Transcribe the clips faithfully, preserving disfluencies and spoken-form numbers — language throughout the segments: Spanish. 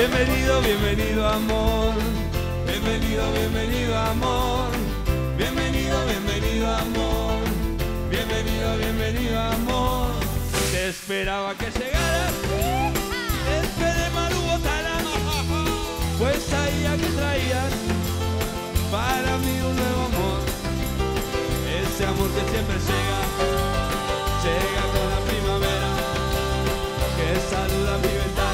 Bienvenido, bienvenido amor. Bienvenido, bienvenido amor. Bienvenido, bienvenido amor. Bienvenido, bienvenido amor. Te esperaba que llegaras. Este de Maru Botana, pues sabía que traías para mí un nuevo amor. Ese amor que siempre llega, llega con la primavera, que saluda mi ventana.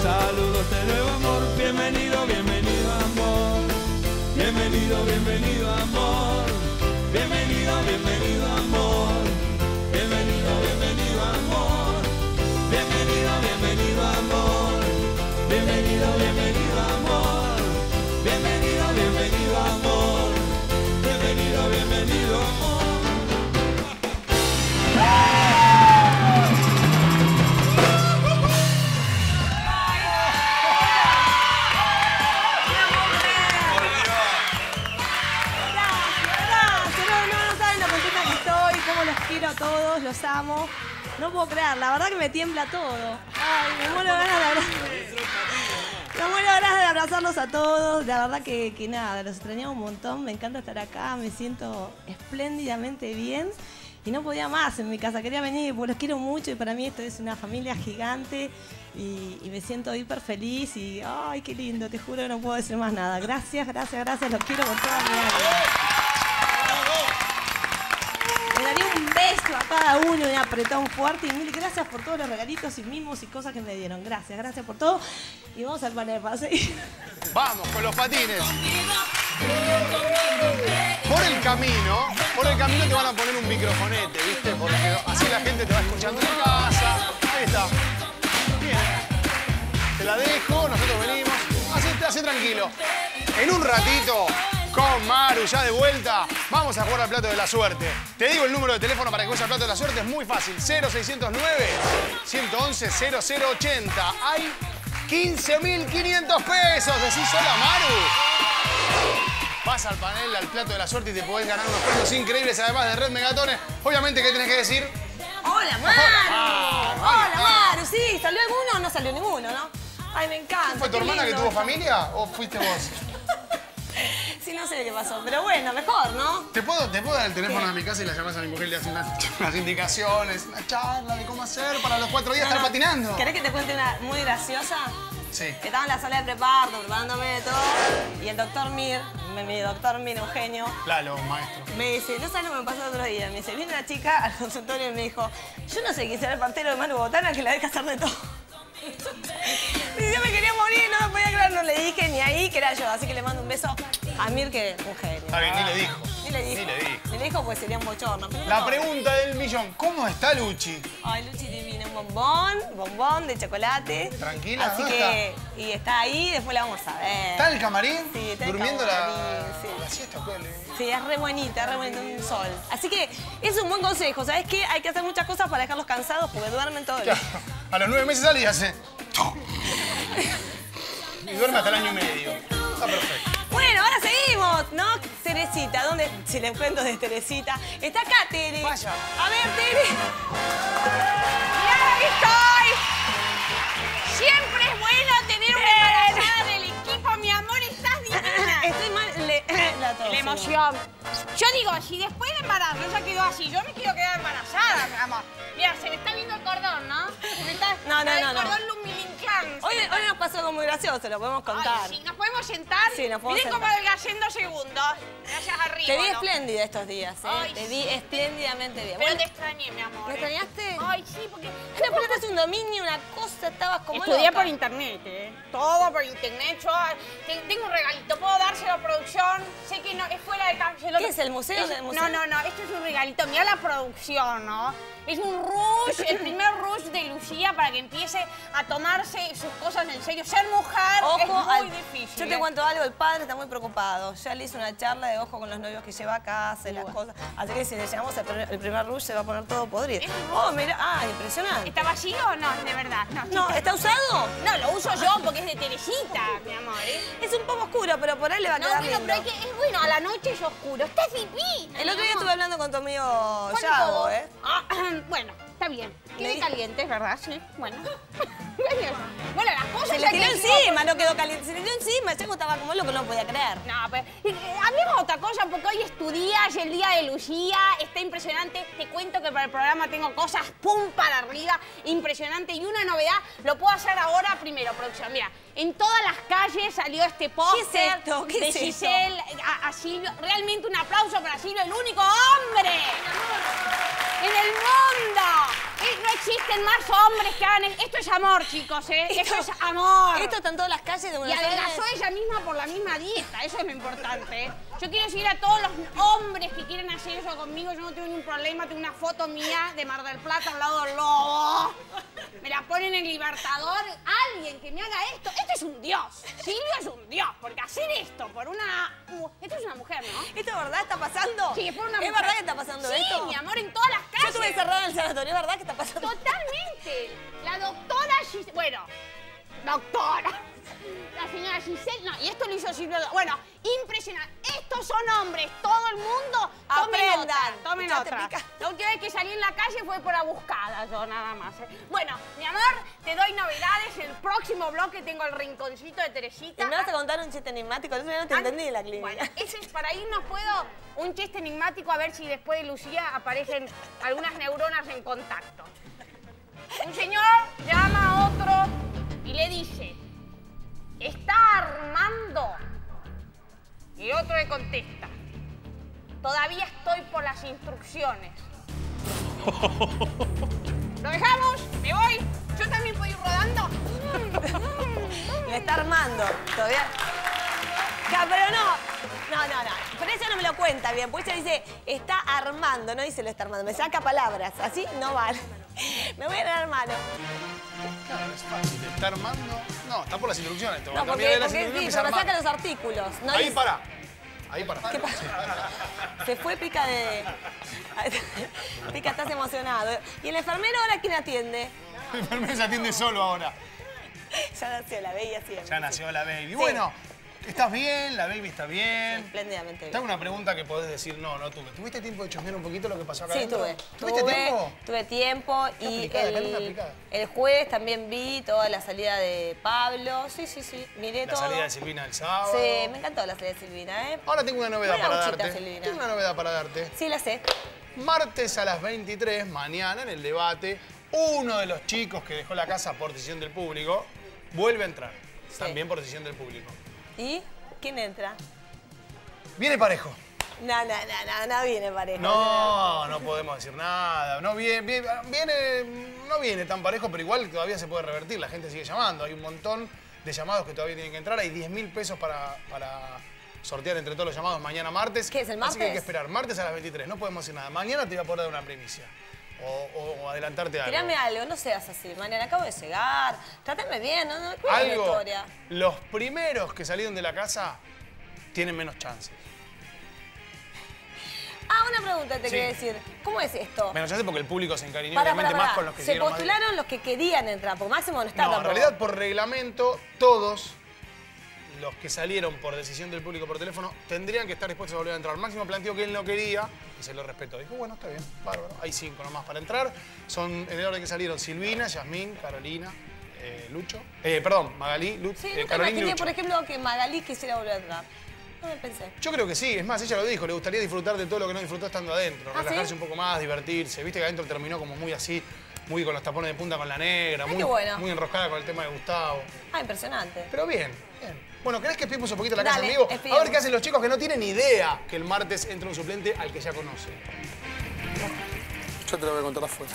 Saludos de nuevo amor, bienvenido, bienvenido amor. Bienvenido, bienvenido amor. Bienvenido, bienvenido amor. Bienvenido, bienvenido amor. Bienvenido, bienvenido amor. Bienvenido, bienvenido amor. Bienvenido, bienvenido amor. Bienvenido, bienvenido amor. A todos, los amo. No puedo creer, la verdad que me tiembla todo. Ay, me muero de ganas de abrazarlos. Me muero de ganas de abrazarlos a todos. La verdad que, que nada, los extrañaba un montón. Me encanta estar acá, me siento espléndidamente bien. Y no podía más en mi casa, quería venir porque los quiero mucho y para mí esto es una familia gigante. Y, y me siento hiper feliz y ay, qué lindo, te juro que no puedo decir más nada. Gracias, gracias, gracias, los quiero con toda mi alma. Esto a cada uno, un apretón fuerte y mil gracias por todos los regalitos y mimos y cosas que me dieron. Gracias, gracias por todo. Y vamos al panel para seguir. Vamos con los patines. Por el camino, por el camino te van a poner un microfonete, ¿viste? Porque así la gente te va escuchando en casa. Ahí está. Bien. Te la dejo, nosotros venimos. Hacete, hacé tranquilo. En un ratito, con Maru ya de vuelta, vamos a jugar al plato de la suerte. Te digo el número de teléfono para que juegues al plato de la suerte, es muy fácil. cero seiscientos nueve, ciento once, cero cero ochenta. Hay quince mil quinientos pesos. Decís hola, Maru. Vas al panel, al plato de la suerte y te podés ganar unos premios increíbles, además de Red Megatones. Obviamente, ¿qué tenés que decir? Hola, Maru. Ah, hola, ah. Maru. Sí, ¿salió alguno o no salió ninguno, no? Ay, me encanta. ¿Fue tu hermana lindo, que tuvo familia o fuiste vos? Sí, no sé qué pasó, pero bueno, mejor, ¿no? ¿Te puedo, te puedo dar el teléfono ¿Qué? A mi casa y la llamás a mi mujer y le haces unas, unas indicaciones, una charla de cómo hacer para los cuatro días no, estar no. patinando? ¿Querés que te cuente una muy graciosa? Sí. Estaba en la sala de preparto, preparándome todo, y el doctor Mir, mi, mi doctor Mir, Eugenio... Claro, maestro. Me dice, no sabes lo que me pasó el otro día. Me dice, viene una chica al consultorio y me dijo, yo no sé quién será el partero de Maru Botana que la deja hacer de todo. Yo me quería morir, no me podía creer, no le dije ni ahí que era yo, así que le mando un beso a Mir, que es un genio. Está bien, ni le dijo. Ni le dijo. Ni le dijo. Ni le dijo porque sería un bochorno. La no. pregunta del millón, ¿cómo está Luchi? Ay, Luchi divina, un bombón, bombón de chocolate. Tranquila, así ¿no que está? Y está ahí, después la vamos a ver. ¿Está en el camarín? Sí, está durmiendo el camarín, la... Sí. la siesta, ¿cuál? Sí, es re bonita, re bonita, un sol. Así que es un buen consejo, ¿sabes qué? Hay que hacer muchas cosas para dejarlos cansados porque duermen todo el día. Claro. A los nueve meses sale y hace... Y duerme hasta el año y medio. Está perfecto. Bueno, ahora seguimos, ¿no? Teresita, ¿dónde? Si les cuento de Teresita. Está acá, Tere. Vaya. A ver, Tere. ¡Mirá, aquí estoy! Siempre es bueno tener una embarazada del equipo, mi amor, estás divina. Estoy mal... La, tos, la emoción. Yo digo, si después de embarazo ella quedó así, yo me quiero quedar embarazada, mi amor. Mira, se me está viendo el cordón, ¿no? Se me está, no, no, el no, cordón no. lumbilinclán. Hoy, hoy nos pasó algo muy gracioso, lo podemos contar. Ay, sí, nos podemos sentar. Sí, nos podemos Miren sentar. Cómo adelgacé en dos segundos. Gracias arriba. Te vi ¿no? espléndida estos días, ¿eh? Ay, te vi sí. espléndidamente bien. Pero bueno, te extrañé, mi amor. ¿Me extrañaste? Ay, sí, porque... No, porque es un dominio, una cosa, estabas como Estudié loca. por internet, ¿eh? Todo por internet. Yo tengo un regalito, ¿puedo dárselo a producción? Sé que no, es fuera de cárcel. ¿Qué es el museo? Es, ¿El museo? No, no, no, esto es un regalito. Mirá la producción, ¿no? Es un rush, el primer rush de Lucía para que empiece a tomarse sus cosas en serio. Ser mujer ojo es muy al... difícil. Yo te cuento algo, el padre está muy preocupado. Ya le hizo una charla de ojo con los novios. los que lleva a casa, las cosas. Así que si le llegamos el primer rush se va a poner todo podrido. Oh, mira, ah, impresionante. ¿Está vacío o no? De verdad. No, no, ¿está usado? No, lo uso yo porque es de telejita, mi amor. ¿eh? Es un poco oscuro, pero por ahí le va a no, quedar lindo. No, pero es que es bueno, a la noche es oscuro. Está divino. El otro día estuve hablando con tu amigo Yago, ¿eh? Ah, bueno, está bien. Quedé ¿Sí? caliente, es verdad, sí. Bueno. Bueno, las cosas... Se le tiró encima, no quedó caliente. Se le tiró encima, Yago estaba como loco, no podía creer. No, pero... Hablemos otra cosa, porque hoy es tu día, es el día de Lucía. Está impresionante. Te cuento que para el programa tengo cosas pum para arriba. Impresionante. Y una novedad, lo puedo hacer ahora primero, producción. Mira, en todas las calles salió este póster es de es Giselle a, a Silvio. Realmente un aplauso para Silvio, el único hombre en el mundo. No existen más hombres que hagan... Esto es amor, chicos, ¿eh? Esto, esto es amor. Esto está en todas las calles de Buenos Aires. Y adelgazó ella misma por la misma dieta. Eso es lo importante, ¿eh? Yo quiero decir a todos los hombres que quieren hacer eso conmigo, yo no tengo ningún problema. Tengo una foto mía de Mar del Plata al lado del lobo. Me la ponen en Libertador. Alguien que me haga esto. Esto es un dios. Silvio es un dios. Porque hacer esto por una... Uh, esto es una mujer, ¿no? ¿Esto es verdad? ¿Está pasando? Sí, es por una ¿Es mujer. ¿Es verdad que está pasando sí, esto? Sí, mi amor, en todas las calles. Yo estuve encerrada en el sanatorio, ¿es verdad que está pasando? Totalmente. La doctora Giselle... Bueno, doctora. La señora Giselle... No, y esto lo hizo Silvio... Bueno, impresionante. Estos son hombres. Todo el mundo... Aprendan. Tomen otra. La última vez que salí en la calle fue por la buscada, yo nada más. ¿eh? Bueno, mi amor, te doy novedades. El próximo bloque tengo el rinconcito de Teresita. Y me vas a contar un chiste enigmático. Eso no te entendí de la clínica. Bueno, ese es para irnos, puedo... Un chiste enigmático, a ver si después de Lucía aparecen algunas neuronas en contacto. Un señor llama a otro y le dice... ¿Está armando? Y otro le contesta... Todavía estoy por las instrucciones. ¿Lo dejamos? ¿Me voy? ¿Yo también puedo ir rodando? Lo está armando. ¿Todavía? Ya, pero no. No, no, no. Pero eso no me lo cuenta bien. Pues ella dice, está armando. No dice lo está armando. Me saca palabras. Así no vale. Me voy a ganar mano. Claro, es fácil. Está armando. No, está por las instrucciones. No, porque, de las porque instrucciones sí, pero saca los artículos. No Ahí dice... para. Ahí para. ¿Qué pasa? Se fue Pica de... Pica, estás emocionado. ¿Y el enfermero ahora quién atiende? El enfermero se atiende solo ahora. Ya nació la baby siempre. Ya nació la baby. Sí. Bueno, ¿estás bien? ¿La baby está bien? Sí, espléndidamente bien. Tengo una pregunta que podés decir, no, no tuve. ¿Tuviste tiempo de chusmear un poquito lo que pasó acá Sí, dentro? tuve. ¿Tuviste tuve, tiempo? Tuve tiempo y aplicada, el, el jueves también vi toda la salida de Pablo. Sí, sí, sí. Miré la todo. La salida de Silvina el sábado. Sí, me encantó la salida de Silvina, ¿eh? Ahora tengo una novedad Buena para uchita, darte. Silvina. Tengo una novedad para darte. Sí, la sé. Martes a las veintitrés, mañana, en el debate, uno de los chicos que dejó la casa por decisión del público vuelve a entrar. Sí. También por decisión del público. ¿Y quién entra? Viene parejo. No, no, no, no, no viene parejo. No, no podemos decir nada. No viene, viene, viene, no viene tan parejo, pero igual todavía se puede revertir. La gente sigue llamando. Hay un montón de llamados que todavía tienen que entrar. Hay diez mil pesos para, para sortear entre todos los llamados mañana martes. ¿Qué es el martes? Así que hay que esperar. Martes a las veintitrés. No podemos decir nada. Mañana te voy a poder dar una primicia. O, o, o adelantarte algo. Tirame algo, no seas así, Mariana, acabo de llegar. Trátame bien, no, no, no algo, es la historia. Los primeros que salieron de la casa tienen menos chances. Ah, una pregunta te sí. quería decir. ¿Cómo es esto? Menos chances porque el público se encariñó para, obviamente para, para. más con los que se postularon más... los que querían entrar, porque máximo no está no, tampoco. En realidad, por reglamento, todos los que salieron por decisión del público por teléfono tendrían que estar dispuestos a volver a entrar. Máximo planteó que él no quería y se lo respetó. Dijo, bueno, está bien, bárbaro. Hay cinco nomás para entrar. Son en el orden que salieron Silvina, Yasmín, Carolina, eh, Lucho. Eh, perdón, Magalí, Lucho. Sí, eh, nunca Carolina, imaginé, Lucho. por ejemplo, que Magalí quisiera volver a entrar. No me pensé. Yo creo que sí. Es más, ella lo dijo. Le gustaría disfrutar de todo lo que no disfrutó estando adentro. ¿Ah, relajarse sí? un poco más, divertirse. Viste que adentro terminó como muy así, muy con los tapones de punta con la negra. Ay, muy, bueno. muy enroscada con el tema de Gustavo. Ah, impresionante. Pero bien, bien. Bueno, ¿querés que espiemos un poquito la casa en vivo? A ver qué hacen los chicos que no tienen idea que el martes entra un suplente al que ya conocen. Yo te lo voy a contar afuera.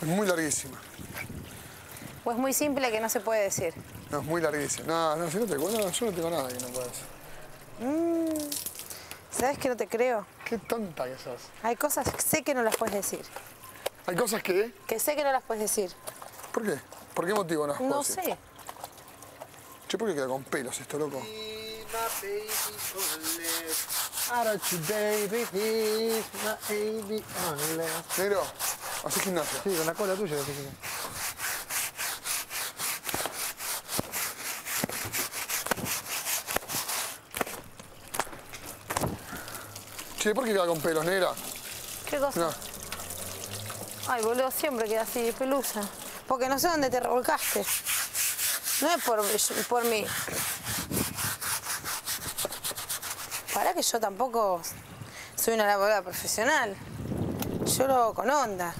Es muy larguísima. O es muy simple que no se puede decir. No, es muy larguísima. No, no, si no te cuento, no, yo no tengo nada que no pueda decir. Mm, ¿Sabes que no te creo? Qué tonta que sos. Hay cosas que sé que no las puedes decir. ¿Hay cosas que? Que sé que no las puedes decir. ¿Por qué? ¿Por qué motivo no las puedo decir? No sé. Che, ¿por qué queda con pelos esto, loco? Out of you, baby, is my baby on left. Negro, haces gimnasia. Sí, con la cola tuya. Haces gimnasia. Che, ¿por qué queda con pelos, negra? ¿Qué cosa? No. Ay, boludo, siempre queda así, pelusa. Porque no sé dónde te revolcaste. No es por, por mí. Pará que yo tampoco soy una lavadora profesional. Yo lo hago con onda.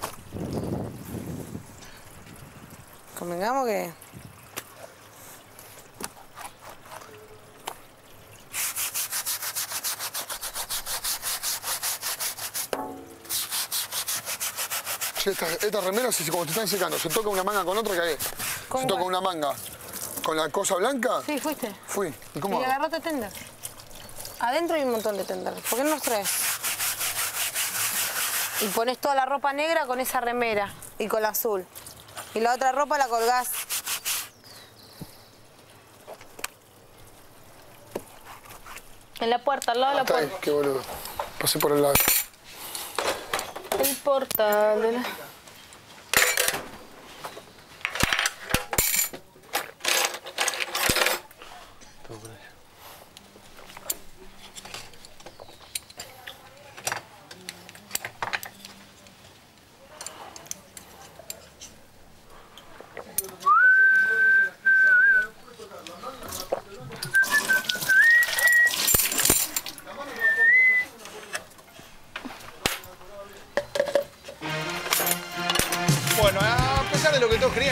Convengamos que... Estas, estas remeras, como te están secando, se toca una manga con otra, cagué. Se toca una manga con la cosa blanca. Sí, fuiste. Fui. ¿Y cómo? Y agarraste tender. Adentro hay un montón de tender. ¿Por qué no los traes? Y pones toda la ropa negra con esa remera y con la azul. Y la otra ropa la colgás. En la puerta, al lado de la puerta. Ay, qué boludo. Pasé por el lado. El portal de la...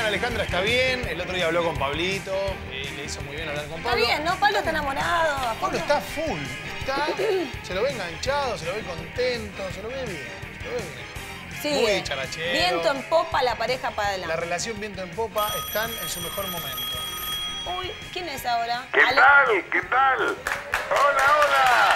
Alejandra está bien, el otro día habló con Pablito, eh, le hizo muy bien hablar con Pablo. Está bien, ¿no? Pablo está enamorado. Pablo está full, está, se lo ve enganchado, se lo ve contento, se lo ve bien, se lo ve bien. Sí, muy charachero. Viento en popa, la pareja para adelante. La relación viento en popa, están en su mejor momento. Uy, ¿quién es ahora? ¿Qué Ale... tal? ¿Qué tal? ¡Hola, hola!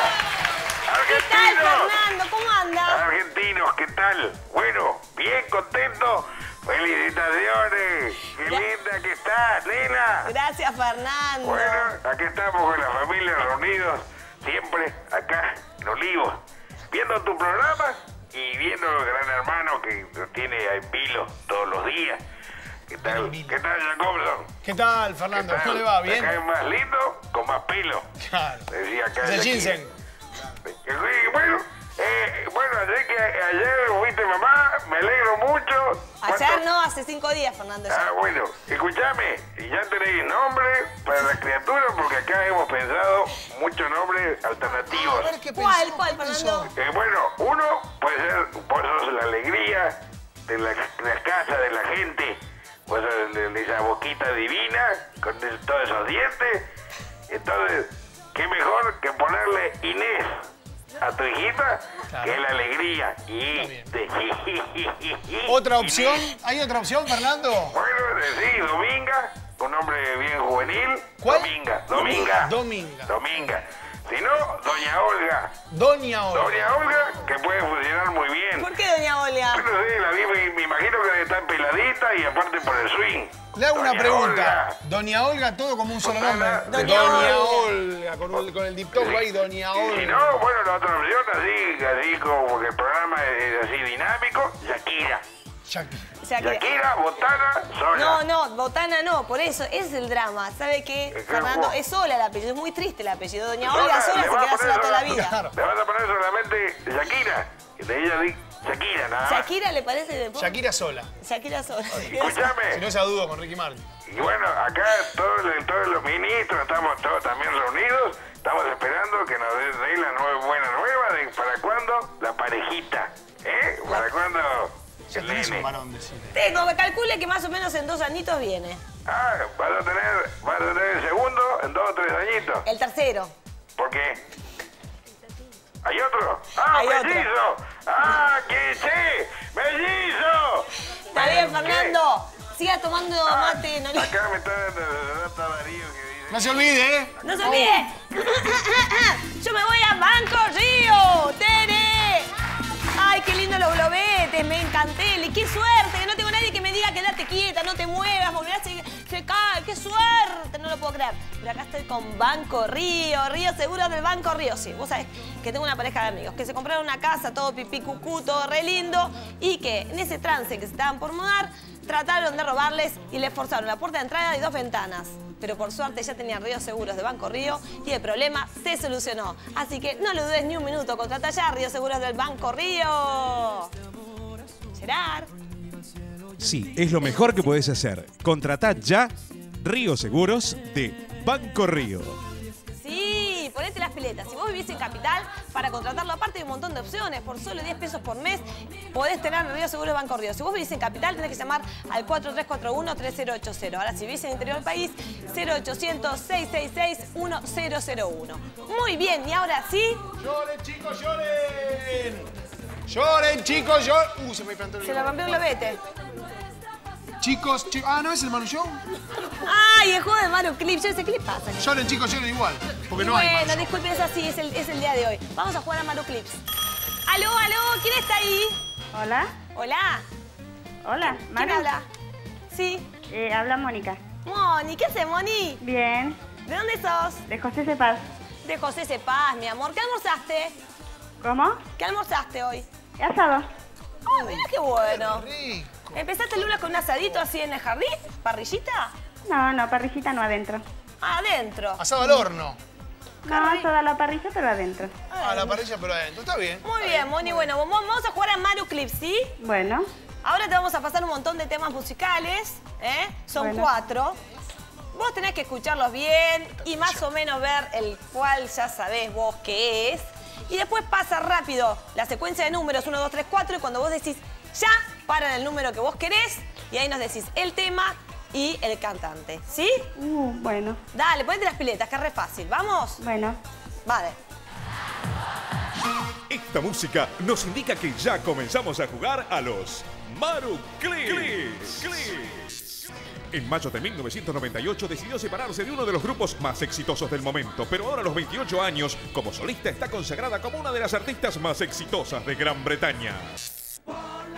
¿Qué tal, Fernando? ¿Cómo andas? Argentinos, ¿qué tal? Bueno, bien, contento. ¡Felicitaciones! ¡Qué linda que estás, nena! Gracias, Fernando. Bueno, aquí estamos con la familia reunidos, siempre acá en Olivos, viendo tu programa y viendo el gran hermano que nos tiene en vilo todos los días. ¿Qué tal? ¿Qué tal, Jacobson? ¿Qué tal, Fernando? ¿Cómo le va? ¿Bien? Acá es más lindo, con más pelo. Claro. Decía acá. Se gincen. Bueno, eh, bueno, ayer que ayer fuiste mamá, me alegro mucho. ¿Cuánto? Ayer no, hace cinco días, Fernando. Ya. Ah, bueno, escúchame, ya tenéis nombre para las criaturas, porque acá hemos pensado muchos nombres alternativos. Ah, a ver, ¿qué pensó? ¿Cuál, cuál, Fernando? Eh, bueno, uno puede ser, vos sos la alegría de la, la casa, de la gente, vos sos de, de esa boquita divina, con el, todos esos dientes. Entonces, qué mejor que ponerle Inés a tu hijita, claro, que es la alegría. Y ¿otra opción? ¿Hay otra opción, Fernando? Bueno, sí, Dominga, un nombre bien juvenil. ¿Cuál? Dominga, Dominga. Dominga. Dominga. Si no, Doña Olga. Doña Olga. Doña Olga, que puede funcionar muy bien. ¿Por qué Doña Olga? Bueno, sí, la vi, me, me imagino que debe estar peladita y aparte por el swing. Le hago Doña una pregunta. Olga. Doña Olga, todo como un solo nombre. Doña, Doña Olga, Olga con, el, con el diptongo ahí, Doña Olga. Si no, bueno, la otra opción, así, así como que el programa es así dinámico, Shakira. Shakira. Shakira. Shakira, Botana, sola. No, no, Botana no, por eso, ese es el drama. ¿Sabe qué, Fernando? Es sola el apellido, es muy triste el apellido. Doña Olga sola se queda sola toda la vida. Le vas a poner solamente Shakira, que te diga Shakira, nada más. Shakira le parece de poco. Shakira sola. Shakira sola. Escúchame. Si no, se dudo con Ricky Martin. Y bueno, acá todos, todos los ministros, estamos todos también reunidos. Estamos esperando que nos den la nueva, buena nueva de para cuándo la parejita. ¿Eh? ¿Para cuándo? Ya tenés un varón, decime. Tengo, me calcule que más o menos en dos añitos viene. Ah, vas a tener, vas a tener el segundo en dos o tres añitos. El tercero. ¿Por qué? ¿Hay otro? ¡Ah, mellizo! ¡Ah, que sí! ¡Mellizo! Está bien, Fernando. Siga tomando mate, no le... Acá me está dando Darío que dice... No se olvide, ¿eh? No se olvide. Yo me voy a Banco Río. ¡Tere! ¡Ay, qué lindo los globetes! Me encanté. ¡Qué suerte! Que no tengo nadie que me diga quédate quieta, no te muevas, porque se cae, qué suerte, no lo puedo creer. Pero acá estoy con Banco Río, Río Seguros del Banco Río. Sí, vos sabés que tengo una pareja de amigos que se compraron una casa, todo pipí cucú, todo re lindo, y que en ese trance que se estaban por mudar, trataron de robarles y les forzaron la puerta de entrada y dos ventanas. Pero por suerte ya tenían Río Seguros de Banco Río y el problema se solucionó. Así que no lo dudes ni un minuto, contrata ya Río Seguros del Banco Río. Gerard. Sí, es lo mejor que podés hacer. Contratá ya Río Seguros de Banco Río. Sí, ponete las piletas. Si vos vivís en Capital, para contratarlo, aparte hay un montón de opciones. Por solo diez pesos por mes podés tener Río Seguros de Banco Río. Si vos vivís en Capital, tenés que llamar al cuatro tres cuatro uno, tres cero ocho cero. Ahora, si vivís en el interior del país, cero ochocientos, seiscientos sesenta y seis, diez cero uno. Muy bien, y ahora sí... ¡Lloren, chicos, lloren! Lloren, chicos, lloren. Uh, se me plantó el Se la rompió el globete. Chicos, chicos. Ah, ¿no es el Maru Show? Ay, el juego de Maru Clip. Yo ese clip pasa. ¿No? Lloren, chicos, lloren igual. Porque no bueno, hay. Bueno, disculpen, es así, es el, es el día de hoy. Vamos a jugar a Maru Clips. Aló, aló, ¿quién está ahí? Hola. Hola. Hola, Maru. ¿Quién habla? Sí. Eh, habla Mónica. Moni, ¿qué haces, Moni? Bien. ¿De dónde sos? De José Cepaz. De José Cepaz, mi amor. ¿Qué almorzaste? ¿Cómo? ¿Qué almorzaste hoy? Asado. ¡Oh, mira qué bueno! Qué rico. ¿Empezaste el lunes con un asadito así en el jardín? ¿Parrillita? No, no, parrillita no, adentro. Ah, adentro. ¿Asado al horno? No, toda la parrilla, pero adentro. Ah, la parrilla, pero adentro. Está bien. Muy bien, Moni. Bueno, vamos a jugar a Maru Clips, ¿sí? Bueno. Ahora te vamos a pasar un montón de temas musicales, ¿eh? Son bueno. cuatro. Vos tenés que escucharlos bien y más o menos ver el cual ya sabés vos qué es. Y después pasa rápido la secuencia de números, uno, dos, tres, cuatro, y cuando vos decís ya, paran el número que vos querés, y ahí nos decís el tema y el cantante, ¿sí? Uh, bueno. Dale, ponete las piletas, que es re fácil, ¿vamos? Bueno. Vale. Esta música nos indica que ya comenzamos a jugar a los Maru Clips. En mayo de mil novecientos noventa y ocho decidió separarse de uno de los grupos más exitosos del momento, pero ahora a los veintiocho años, como solista, está consagrada como una de las artistas más exitosas de Gran Bretaña.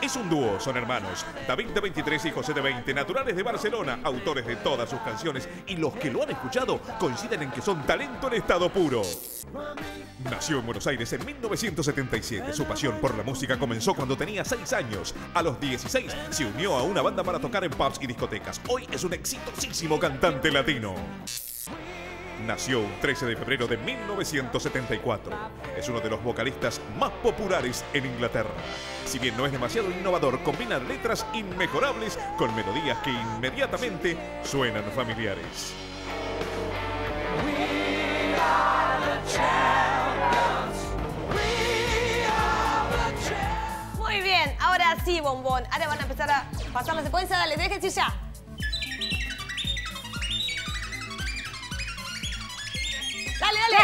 Es un dúo, son hermanos, David de veintitrés y José de veinte, naturales de Barcelona, autores de todas sus canciones, y los que lo han escuchado coinciden en que son talento en estado puro. Nació en Buenos Aires en mil novecientos setenta y siete. Su pasión por la música comenzó cuando tenía seis años. A los dieciséis se unió a una banda para tocar en pubs y discotecas. Hoy es un exitosísimo cantante latino. Nació un trece de febrero de mil novecientos setenta y cuatro. Es uno de los vocalistas más populares en Inglaterra. Si bien no es demasiado innovador, combina letras inmejorables con melodías que inmediatamente suenan familiares. We are the champions. We are the champions. Muy bien, ahora sí, bombón. Ahora van a empezar a pasar la secuencia. Dale, déjense ya. Dale, dale.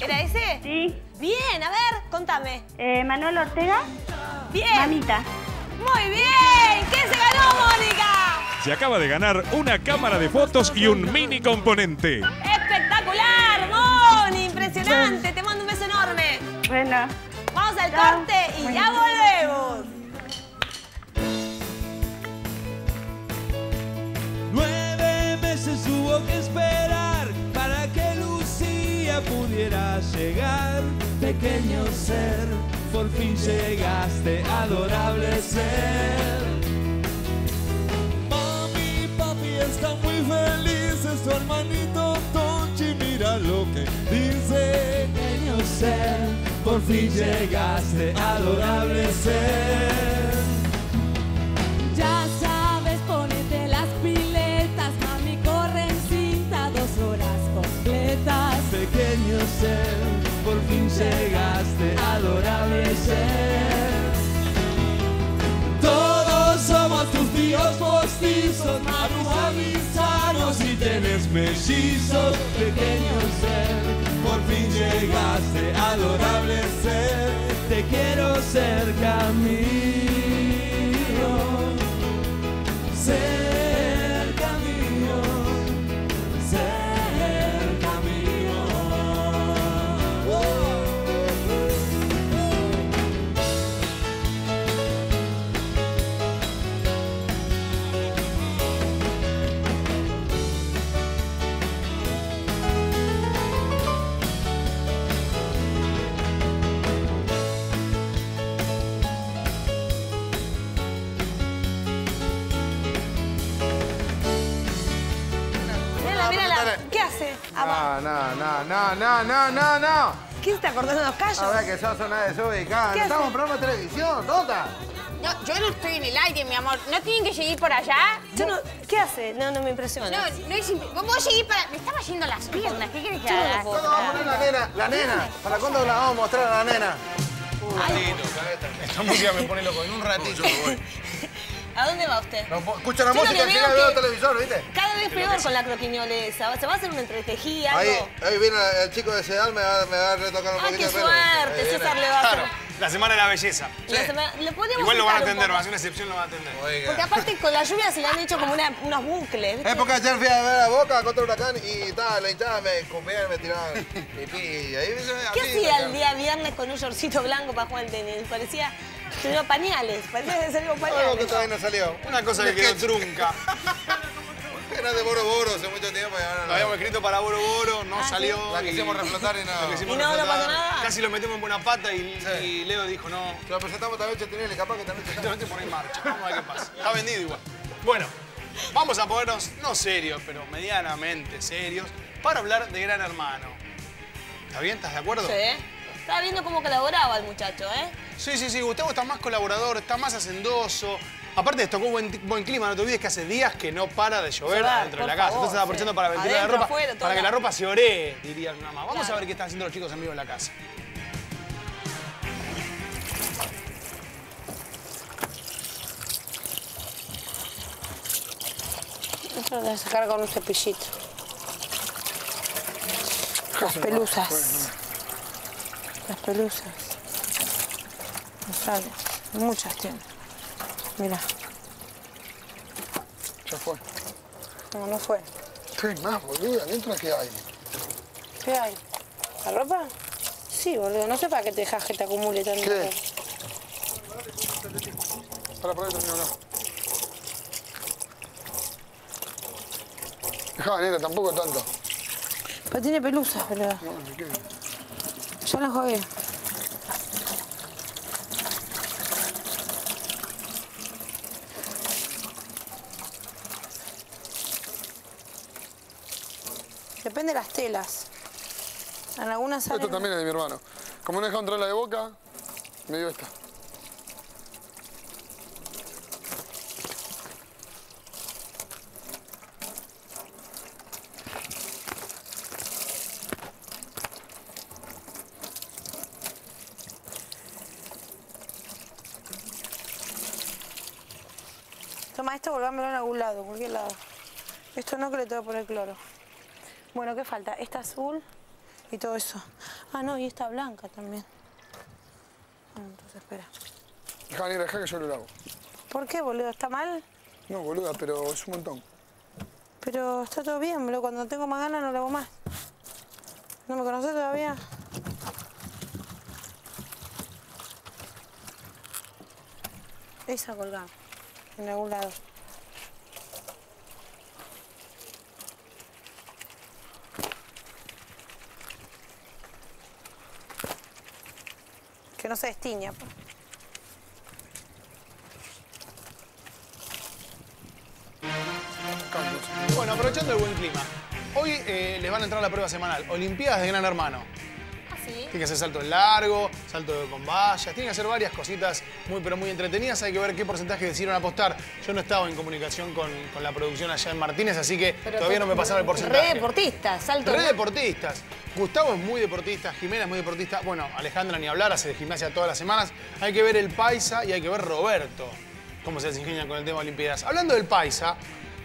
¿Era ese? Sí. Bien, a ver, contame. Eh, Manuel Ortega. Bien. Mamita. Muy bien. ¿Qué se ganó, Mónica? Se acaba de ganar una cámara de fotos y un mini componente. ¡Espectacular, Moni! Impresionante. Te mando un beso enorme. Bueno. Vamos al Chao. corte y bueno. ya volvemos. Hubo que esperar para que Lucía pudiera llegar. Pequeño ser, por fin llegaste, adorable ser. Mami, papi están muy felices, tu hermanito Tonchi, mira lo que dice. Pequeño ser, por fin llegaste, adorable ser. Ya sabes, ponete las piletas, pequeño ser, por fin llegaste, adorable ser. Todos somos tus tíos postizos, marujavizanos y tenés mellizos. Pequeño ser, por fin llegaste, adorable ser. Te quiero cerca mío, cerca mío, cerca. ver. ¿Qué hace? No, no, no, no, no, no, no, no. ¿Quién está acordando de los callos? Ahora que sos una desubicada. ¿No estamos en programa de televisión, Tota? No, yo no estoy en el aire, mi amor. ¿No tienen que seguir por allá? Yo no... ¿Qué hace? No, no me impresiona. No, no es... Vos seguís para... Me estaba yendo las piernas. ¿Qué querés que haga? ¿Cuándo vamos a poner la nena? La nena. ¿Para cuándo la vamos a mostrar a la nena? Un ratito, cabeta. Esta música me pone loco. En un ratito me voy. ¿A dónde va usted? No, escucha la yo música, al final veo el televisor, ¿viste? Cada vez peor con la croquiñolesa. Se va a hacer una entretejida, ahí, algo. Ahí viene el chico de Sedal, me va, me va a retocar un ah, poquito. ¡Ay, qué suerte! César le va a claro, la semana de la belleza. Sí. La semana... ¿Lo igual lo van a atender, va a ser una excepción, lo van a atender. Oiga. Porque aparte con la lluvia se le han hecho como una, unos bucles, ¿viste? Es porque ayer fui a ver a Boca contra Huracán y tal, la hinchada me comían, me tiraban pipí. Y ahí me... ¿Qué hacía el día viernes con un shortcito blanco para jugar al tenis? Parecía... Tenía pañales, parecía que salió pañales. Algo que todavía no salió. Una cosa que quedó trunca. Era de Boro Boro hace mucho tiempo. Y ahora lo habíamos escrito para Boro Boro, no ah, salió. Sí. La quisimos reflotar y nada. No. Y no, no pasó nada. Casi lo metemos en buena pata y, sí. y Leo dijo no. Lo presentamos esta noche, tenés capaz que esta noche... Esta noche pone en marcha, vamos a ver qué pasa. Está vendido igual. Bueno, vamos a ponernos, no serios, pero medianamente serios, para hablar de Gran Hermano. ¿Está bien? ¿Estás de acuerdo? Sí. Estaba viendo cómo colaboraba el muchacho, ¿eh? Sí, sí, sí. Gustavo está más colaborador, está más hacendoso. Aparte, tocó buen, buen clima. No te olvides que hace días que no para de llover va, dentro de la casa. Favor, entonces, está aprovechando sí. para vestir la ropa, afuera, para la... que la ropa se ore, diría nada más. Vamos claro. a ver qué están haciendo los chicos en vivo en la casa. Lo voy a sacar con un cepillito. Las pelusas. Las pelusas, los sales, muchas tienen. Mirá. Ya fue. No, no fue. ¿Qué más, boludo? ¿Adentro qué hay? ¿Qué hay? ¿La ropa? Sí, boludo. No sé para qué te dejas que te acumule tanto. ¿Qué? Para, para, termino acá. Dejá, nena, tampoco tanto. Pero tiene pelusas, boludo. No, no quiero. Yo la jodí. Depende de las telas. En algunas salen... Esto también es de mi hermano. Como no deja entrar la de Boca, me dio esta. Toma esto, volvámelo en algún lado, cualquier lado. Esto no, que le tengo que poner cloro. Bueno, ¿qué falta? Esta azul y todo eso. Ah, no, y esta blanca también. Bueno, entonces espera. Dejá, negra, dejá que yo lo lavo. ¿Por qué, boludo? ¿Está mal? No, boluda, pero es un montón. Pero está todo bien, boludo. Cuando tengo más ganas no lavo más. ¿No me conocés todavía? Esa colgada. En algún lado. Que no se destiña. Po. Bueno, aprovechando el buen clima. Hoy eh, les van a entrar a la prueba semanal. Olimpiadas de Gran Hermano. Tienen que hacer salto largo, salto con vallas, tienen que hacer varias cositas muy pero muy entretenidas. Hay que ver qué porcentaje decidieron apostar. Yo no estaba en comunicación con, con la producción allá en Martínez, así que pero todavía no me pasaron el porcentaje. Re deportistas, salto. Re deportistas. Gustavo es muy deportista, Jimena es muy deportista. Bueno, Alejandra ni hablar, hace de gimnasia todas las semanas. Hay que ver el Paisa y hay que ver Roberto, cómo se desingenian con el tema de Olimpiadas. Hablando del Paisa,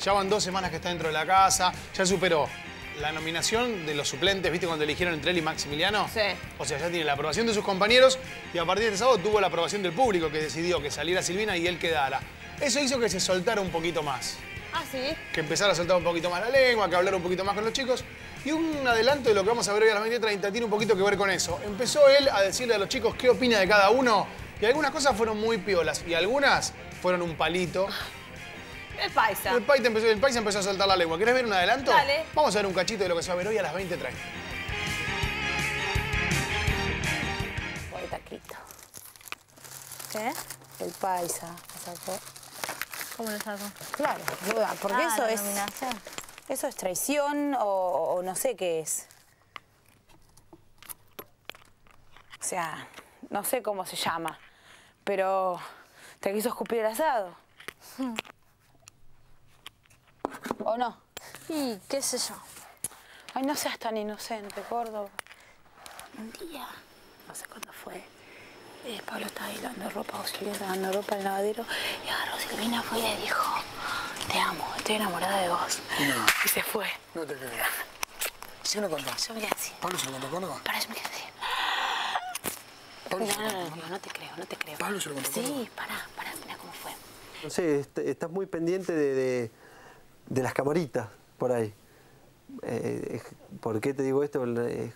ya van dos semanas que está dentro de la casa, ya superó la nominación de los suplentes, ¿viste? Cuando eligieron entre él y Maximiliano. Sí. O sea, ya tiene la aprobación de sus compañeros y a partir de este sábado tuvo la aprobación del público que decidió que saliera Silvina y él quedara. Eso hizo que se soltara un poquito más. Ah, sí. Que empezara a soltar un poquito más la lengua, que hablara un poquito más con los chicos. Y un adelanto de lo que vamos a ver hoy a las veinte treinta tiene un poquito que ver con eso. Empezó él a decirle a los chicos qué opina de cada uno y algunas cosas fueron muy piolas y algunas fueron un palito. El Paisa. El Paisa, empezó, el Paisa empezó a soltar la lengua. ¿Querés ver un adelanto? Dale. Vamos a ver un cachito de lo que se va a ver hoy a las veinte treinta. Voy taquito. ¿Qué? El Paisa. ¿Cómo lo saco? Claro, duda, porque ah, eso es... ¿Eso es traición o, o no sé qué es? O sea, no sé cómo se llama, pero te quiso escupir el asado. ¿O no? Y qué sé yo. Ay, no seas tan inocente, Córdoba. Un día, no sé cuándo fue, eh, Pablo estaba hilando ropa, auxiliar, dando ropa al lavadero, y agarró Silvina, fue y le dijo, te amo, estoy enamorada de vos. No. Y se fue. No te creo. ¿Sí no contó? Yo me quedé así. ¿Pablo se lo contó a Córdoba? Para, yo me quedé así. No, no, no, no te creo, no te creo. ¿Pablo se lo contó a Córdoba? Sí, pará, pará, mirá cómo fue. No sé, estás muy pendiente de, de, de las camaritas por ahí. Eh, ¿Por qué te digo esto? Eh,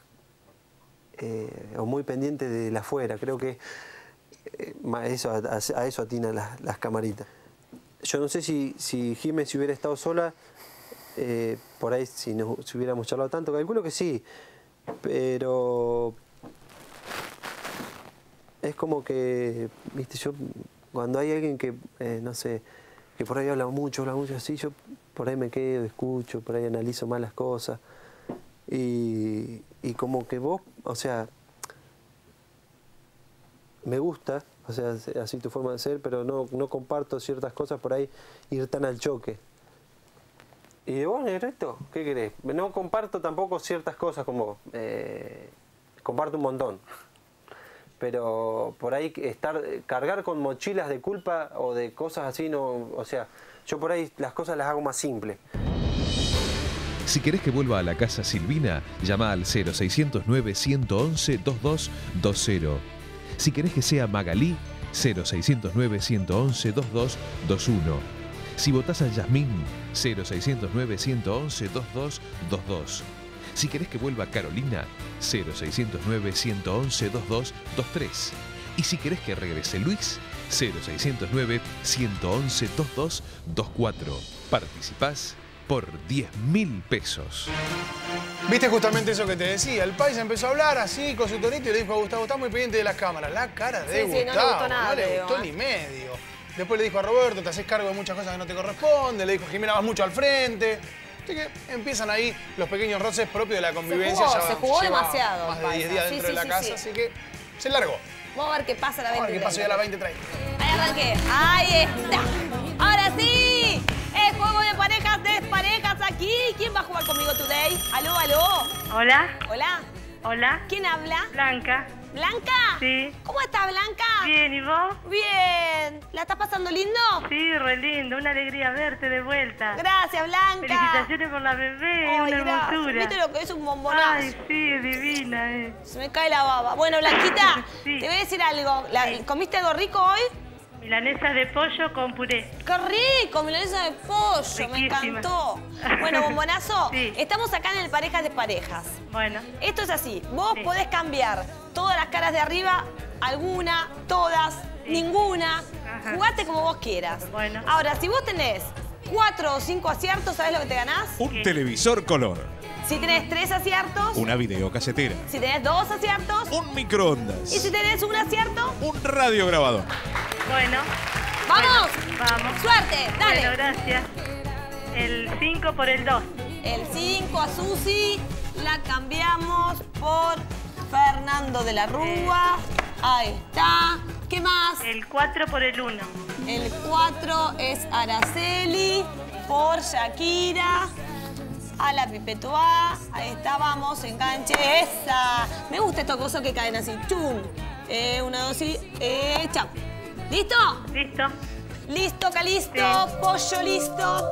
eh, o muy pendiente de la afuera. Creo que eh, eso, a, a eso atina las, las camaritas. Yo no sé si, si Jiménez si hubiera estado sola, eh, por ahí si, no, si hubiéramos charlado tanto, calculo que sí, pero es como que, viste, yo cuando hay alguien que, eh, no sé, que por ahí habla mucho, habla mucho así, yo por ahí me quedo, escucho, por ahí analizo más las cosas. Y, y como que vos, o sea, me gusta, o sea, así tu forma de ser, pero no, no comparto ciertas cosas por ahí, ir tan al choque. Y de vos, Negreto, ¿qué querés? No comparto tampoco ciertas cosas como, eh, comparto un montón. Pero por ahí estar cargar con mochilas de culpa o de cosas así, no, o sea, yo por ahí las cosas las hago más simples. Si querés que vuelva a la casa Silvina, llama al cero seiscientos nueve, ciento once, veintidós veinte. Si querés que sea Magalí, cero seiscientos nueve, ciento once, veintidós veintiuno. Si votás a Yasmín, cero seiscientos nueve, ciento once, veintidós veintidós. Si querés que vuelva Carolina, cero seiscientos nueve, ciento once, veintidós veintitrés. Y si querés que regrese Luis, cero seiscientos nueve, ciento once, veintidós veinticuatro. Participás por diez mil pesos. Viste justamente eso que te decía. El país empezó a hablar así, con su tonito, y le dijo a Gustavo, está muy pendiente de las cámaras. La cara de sí, Gustavo, sí, no le gustó nada, no le gustó ni medio. Después le dijo a Roberto, te haces cargo de muchas cosas que no te corresponden. Le dijo, Jimena, vas mucho al frente. Así que empiezan ahí los pequeños roces propios de la convivencia. Se jugó, ya se jugó demasiado. Más de diez días dentro sí, sí, de la sí, casa, sí. Así que se largó. Vamos a ver qué pasa a la veinte treinta. Vamos a ver qué pasa ya a la veinte treinta. Ahí arranqué. Ahí está. Ahora sí. El juego de parejas, desparejas aquí. ¿Quién va a jugar conmigo today? Aló, aló. Hola. Hola. Hola. ¿Quién habla? Blanca. ¿Blanca? Sí. ¿Cómo estás, Blanca? Bien, ¿y vos? Bien. ¿La estás pasando lindo? Sí, re lindo. Una alegría verte de vuelta. Gracias, Blanca. Felicitaciones por la bebé. Ay, una gracias. Hermosura. ¿Viste lo que es un bombonazo? Ay, sí, es divina. Eh. Se me cae la baba. Bueno, Blanquita, sí. Te voy a decir algo. La, sí. ¿Comiste algo rico hoy? Milanesas de pollo con puré. ¡Qué rico! Milanesas de pollo. Riquísima. Me encantó. Bueno, bombonazo, sí. Estamos acá en el Parejas de Parejas. Bueno. Esto es así. Vos sí. podés cambiar todas las caras de arriba, alguna, todas, sí. ninguna. Ajá. Jugate como vos quieras. Bueno. Ahora, si vos tenés cuatro o cinco aciertos, ¿sabés lo que te ganás? Un ¿Qué? televisor color. Si tenés tres aciertos... Una videocasetera. Si tenés dos aciertos... Un microondas. Y si tenés un acierto... Un radiograbador. Bueno. ¡Vamos! Bueno, vamos. ¡Suerte! ¡Dale! Bueno, gracias. El cinco por el dos. El cinco a Susi la cambiamos por Fernando de la Rúa. Ahí está. ¿Qué más? El cuatro por el uno. El cuatro es Araceli por Shakira. A la pipetuá. Ahí está, vamos, enganche. ¡Esa! Me gusta estos cosas que caen así. ¡Chum! Eh, una, dos y... Eh, chao. ¿Listo? Listo. Listo, Calisto. Sí. Pollo listo.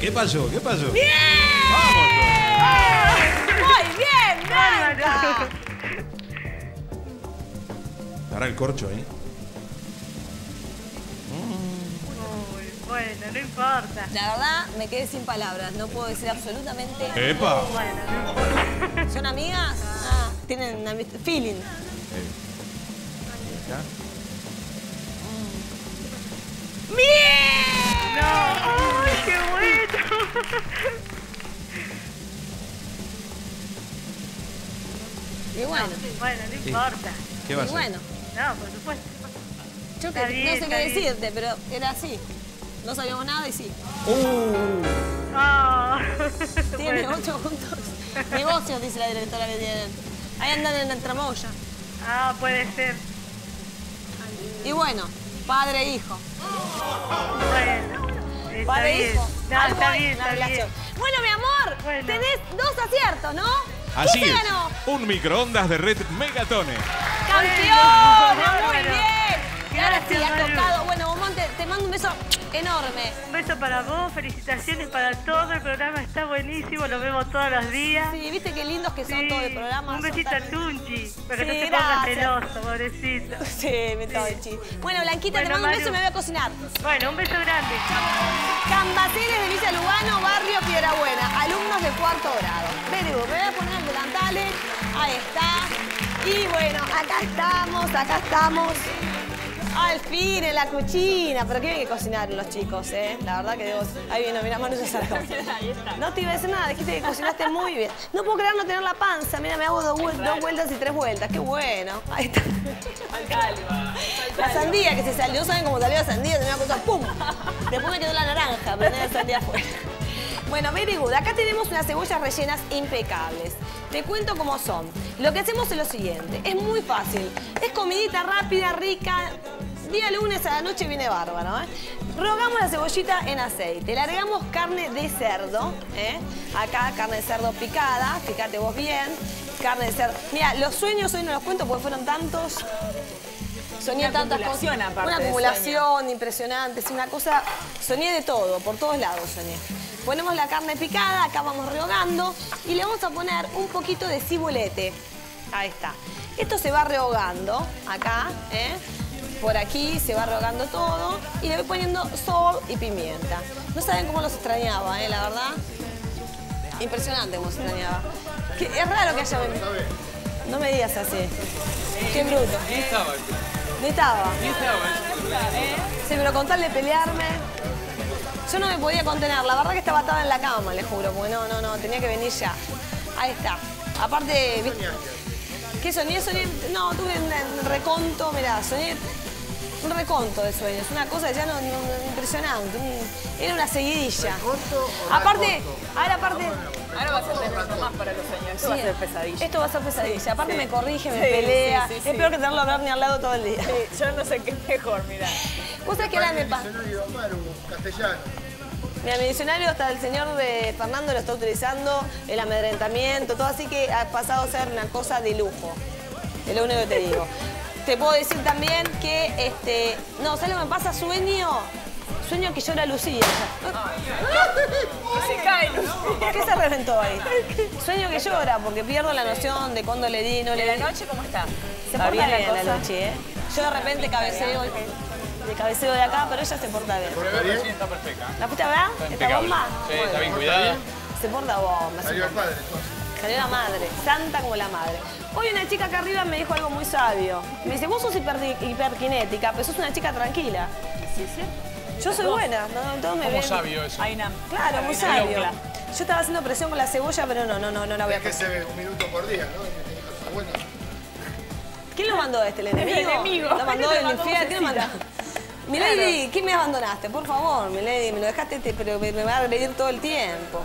¿Qué pasó? ¿Qué pasó? ¡Bien! ¡Vamos! ¡Ah! ¡Muy bien, Blanca! Ahora el corcho, ¿eh? Bueno, no importa. La verdad, me quedé sin palabras. No puedo decir absolutamente... ¡Epa! Bueno, ¿son amigas? Ah, tienen una feeling. Eh. ¡Bien! No. ¡Ay, qué bueno! Y bueno. Bueno, no importa. ¿Qué va a ser? Bueno. No, por supuesto. Yo que bien, no sé qué decirte, bien. Pero era así. No sabíamos nada y sí. Uh. Oh. Tiene bueno. ocho puntos. Negocios, dice la directora que tienen. Ahí andan en la tramoya. Ah, puede ser. Y bueno, padre e hijo. Bueno. Está padre bien. hijo. No, Algo está bien, está relación. Bien. Bueno, mi amor, bueno. tenés dos aciertos, ¿no? Así ¿Qué es. Se ganó? Un microondas de Red Megatones. ¡Campeona! Bueno, ¡Muy bueno. bien! Y ahora sí, has tocado. Bueno, Beaumont, te, te mando un beso enorme. Un beso para vos, felicitaciones para todo. El programa está buenísimo, lo vemos todos los días. Sí, viste qué lindos que son sí. todos los programas. Un besito a Tunchi, para que sí, no se ponga celoso, pobrecito. Sí, mi Tunchi. Sí. Bueno, Blanquita, bueno, te mando Maru. un beso y me voy a cocinar. Bueno, un beso grande. Cambaceres de Villa Lugano, barrio Piedrabuena. Alumnos de cuarto grado. Perú, me voy a poner el delantales. Ahí está. Y bueno, acá estamos, acá estamos. Al fin, en la cocina. Pero que hay que cocinar los chicos, ¿eh? La verdad que debo... Ahí vino, mira, Manu, ya salgo. No te iba a decir nada, dijiste que cocinaste muy bien. No puedo creer no tener la panza. Mira, me hago dos, dos vueltas y tres vueltas. Qué bueno. Ahí está. La sandía que se salió, ¿saben cómo salió la sandía? Tenía cosas ¡pum! Después me quedó la naranja, pero tenía la sandía afuera. Bueno, very good. Acá tenemos unas cebollas rellenas impecables. Te cuento cómo son. Lo que hacemos es lo siguiente. Es muy fácil. Es comidita rápida, rica. Día lunes a la noche viene bárbaro, ¿eh? Rogamos la cebollita en aceite. Le agregamos carne de cerdo, ¿eh? Acá carne de cerdo picada. Fíjate vos bien. Carne de cerdo. Mira, los sueños hoy no los cuento porque fueron tantos... Soñé una tantas cosas. Una acumulación impresionante, es una cosa... Soñé de todo, por todos lados soñé. Ponemos la carne picada, acá vamos rehogando y le vamos a poner un poquito de cibolete. Ahí está. Esto se va rehogando acá, ¿eh? Por aquí se va rehogando todo y le voy poniendo sol y pimienta. No saben cómo los extrañaba, ¿eh? La verdad. Impresionante cómo los extrañaba. Que es raro que haya... No me digas así. Qué bruto. No estaba. No estaba. Sí, pero con tal de pelearme... Yo no me podía contener. La verdad que estaba atada en la cama, le juro. Porque no, no, no. Tenía que venir ya. Ahí está. Aparte... ¿Qué soñé? Soñé... No, tuve un reconto. Mirá, soñé... Un reconto de sueños. Una cosa ya no, no, impresionante. Era una seguidilla. ¿Reconto o aparte, reconto? Ahora aparte... Ahora va a ser de pronto más para los sueños. Esto sí, va a ser pesadilla. Esto va a ser pesadilla. Sí, aparte sí. me corrige, me sí, pelea. Sí, sí, sí. Es peor que tenerlo a Bernie al lado todo el día. Sí, yo no sé qué es mejor, mirá. Vos sabés que ahora me pasa... castellano. Mira, mi diccionario hasta el señor de Fernando lo está utilizando, el amedrentamiento, todo, así que ha pasado a ser una cosa de lujo. Es lo único que te digo. Te puedo decir también que, este... No, ¿sabes lo que me pasa? Sueño... Sueño que llora Lucía. Ay, se cae Lucía. ¿Qué se reventó ahí? Sueño que llora, porque pierdo la noción de cuándo le di, no le di. ¿Y la noche cómo está? Se porta bien la noche, ¿eh? Yo de repente cabeceo... De cabeceo de acá, pero ella se porta bien. ¿Bien? Está perfecta. ¿La puta verdad? ¿Está bomba? Sí, está bien cuidada. Se porta bomba. Salió el padre, entonces. Salió la madre, santa como la madre. Hoy una chica acá arriba me dijo algo muy sabio. Me dice, vos sos hiperkinética, pero sos una chica tranquila. Sí, sí. Yo soy buena, no, todos me ven. Muy sabio eso. Claro, muy sabio. Yo estaba haciendo presión con la cebolla, pero no, no, no, no la voy a hacer. Es que se ve un minuto por día, ¿no? Bueno. ¿Quién lo mandó este? ¿El enemigo? El enemigo. ¿Lo mandó del infierno? ¿Quién lo mandó? Milady, ¿quién me abandonaste? Por favor, Milady, me lo dejaste, pero me va a agredir todo el tiempo.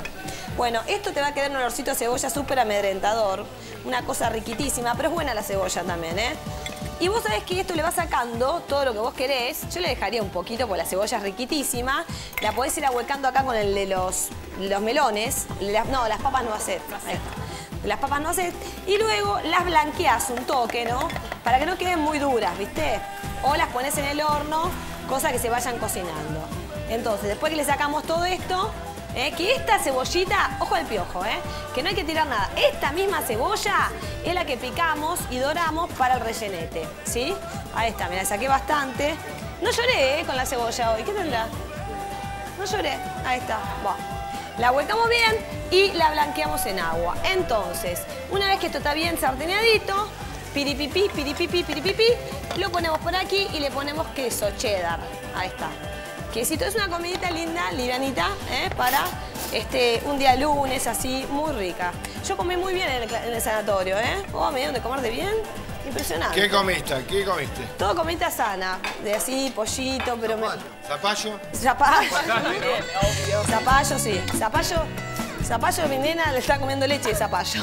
Bueno, esto te va a quedar un olorcito a cebolla súper amedrentador. Una cosa riquitísima, pero es buena la cebolla también, ¿eh? Y vos sabés que esto le va sacando todo lo que vos querés. Yo le dejaría un poquito porque la cebolla es riquitísima. La podés ir ahuecando acá con el de los, los melones. La, no, las papas no hacés. Las papas no hacés. Y luego las blanqueás un toque, ¿no? Para que no queden muy duras, ¿viste? O las ponés en el horno, cosa que se vayan cocinando. Entonces, después que le sacamos todo esto... ¿Eh? Que esta cebollita, ojo al piojo, ¿eh? Que no hay que tirar nada. Esta misma cebolla es la que picamos y doramos para el rellenete, ¿sí? Ahí está, mira, saqué bastante. No lloré, ¿eh? Con la cebolla hoy, ¿qué tendrá? No lloré, ahí está, bueno. La ahuecamos bien y la blanqueamos en agua. Entonces, una vez que esto está bien sarteneadito, piripipi, piripipi, piripipi, lo ponemos por aquí y le ponemos queso cheddar, ahí está. Quesito, es una comidita linda, livianita, ¿eh? Para este, un día lunes así, muy rica. Yo comí muy bien en el, en el sanatorio, ¿eh? Oh, me dieron de comer de bien, Impresionante. ¿Qué comiste? ¿Qué comiste? Todo comida sana. De así, pollito, pero... Zapallo. Me... ¿Zapallo? Zapallo. Zapallo, Zapallo sí. Zapallo... Zapallo, mi nena le está comiendo leche de zapallo.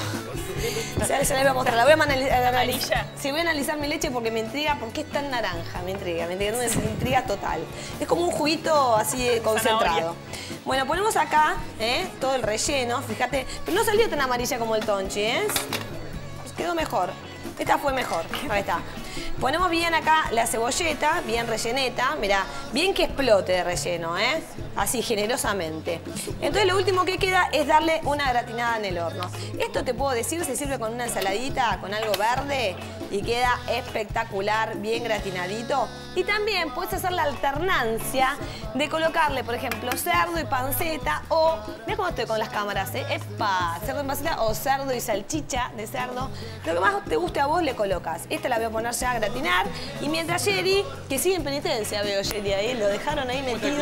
O sea, se la voy a mostrar. La voy a analizar. Sí, voy a analizar mi leche porque me intriga. ¿Por qué es tan naranja? Me intriga. Me intriga, me intriga total. Es como un juguito así concentrado. Bueno, ponemos acá ¿eh? todo el relleno. Fíjate. Pero no salió tan amarilla como el tonchi, ¿eh? Pues quedó mejor. Esta fue mejor. Ahí está. Ponemos bien acá la cebolleta, bien relleneta. Mirá, bien que explote de relleno, ¿eh? Así, generosamente. Entonces, lo último que queda es darle una gratinada en el horno. Esto te puedo decir, se sirve con una ensaladita, con algo verde y queda espectacular, bien gratinadito. Y también puedes hacer la alternancia de colocarle, por ejemplo, cerdo y panceta o... Mirá cómo estoy con las cámaras, ¿eh? ¡Epa! Cerdo y panceta o cerdo y salchicha de cerdo. Lo que más te guste a vos le colocas. Esta la voy a poner ya a gratinar. Y mientras Jerry, que sigue en penitencia, veo Jerry ahí, lo dejaron ahí metido.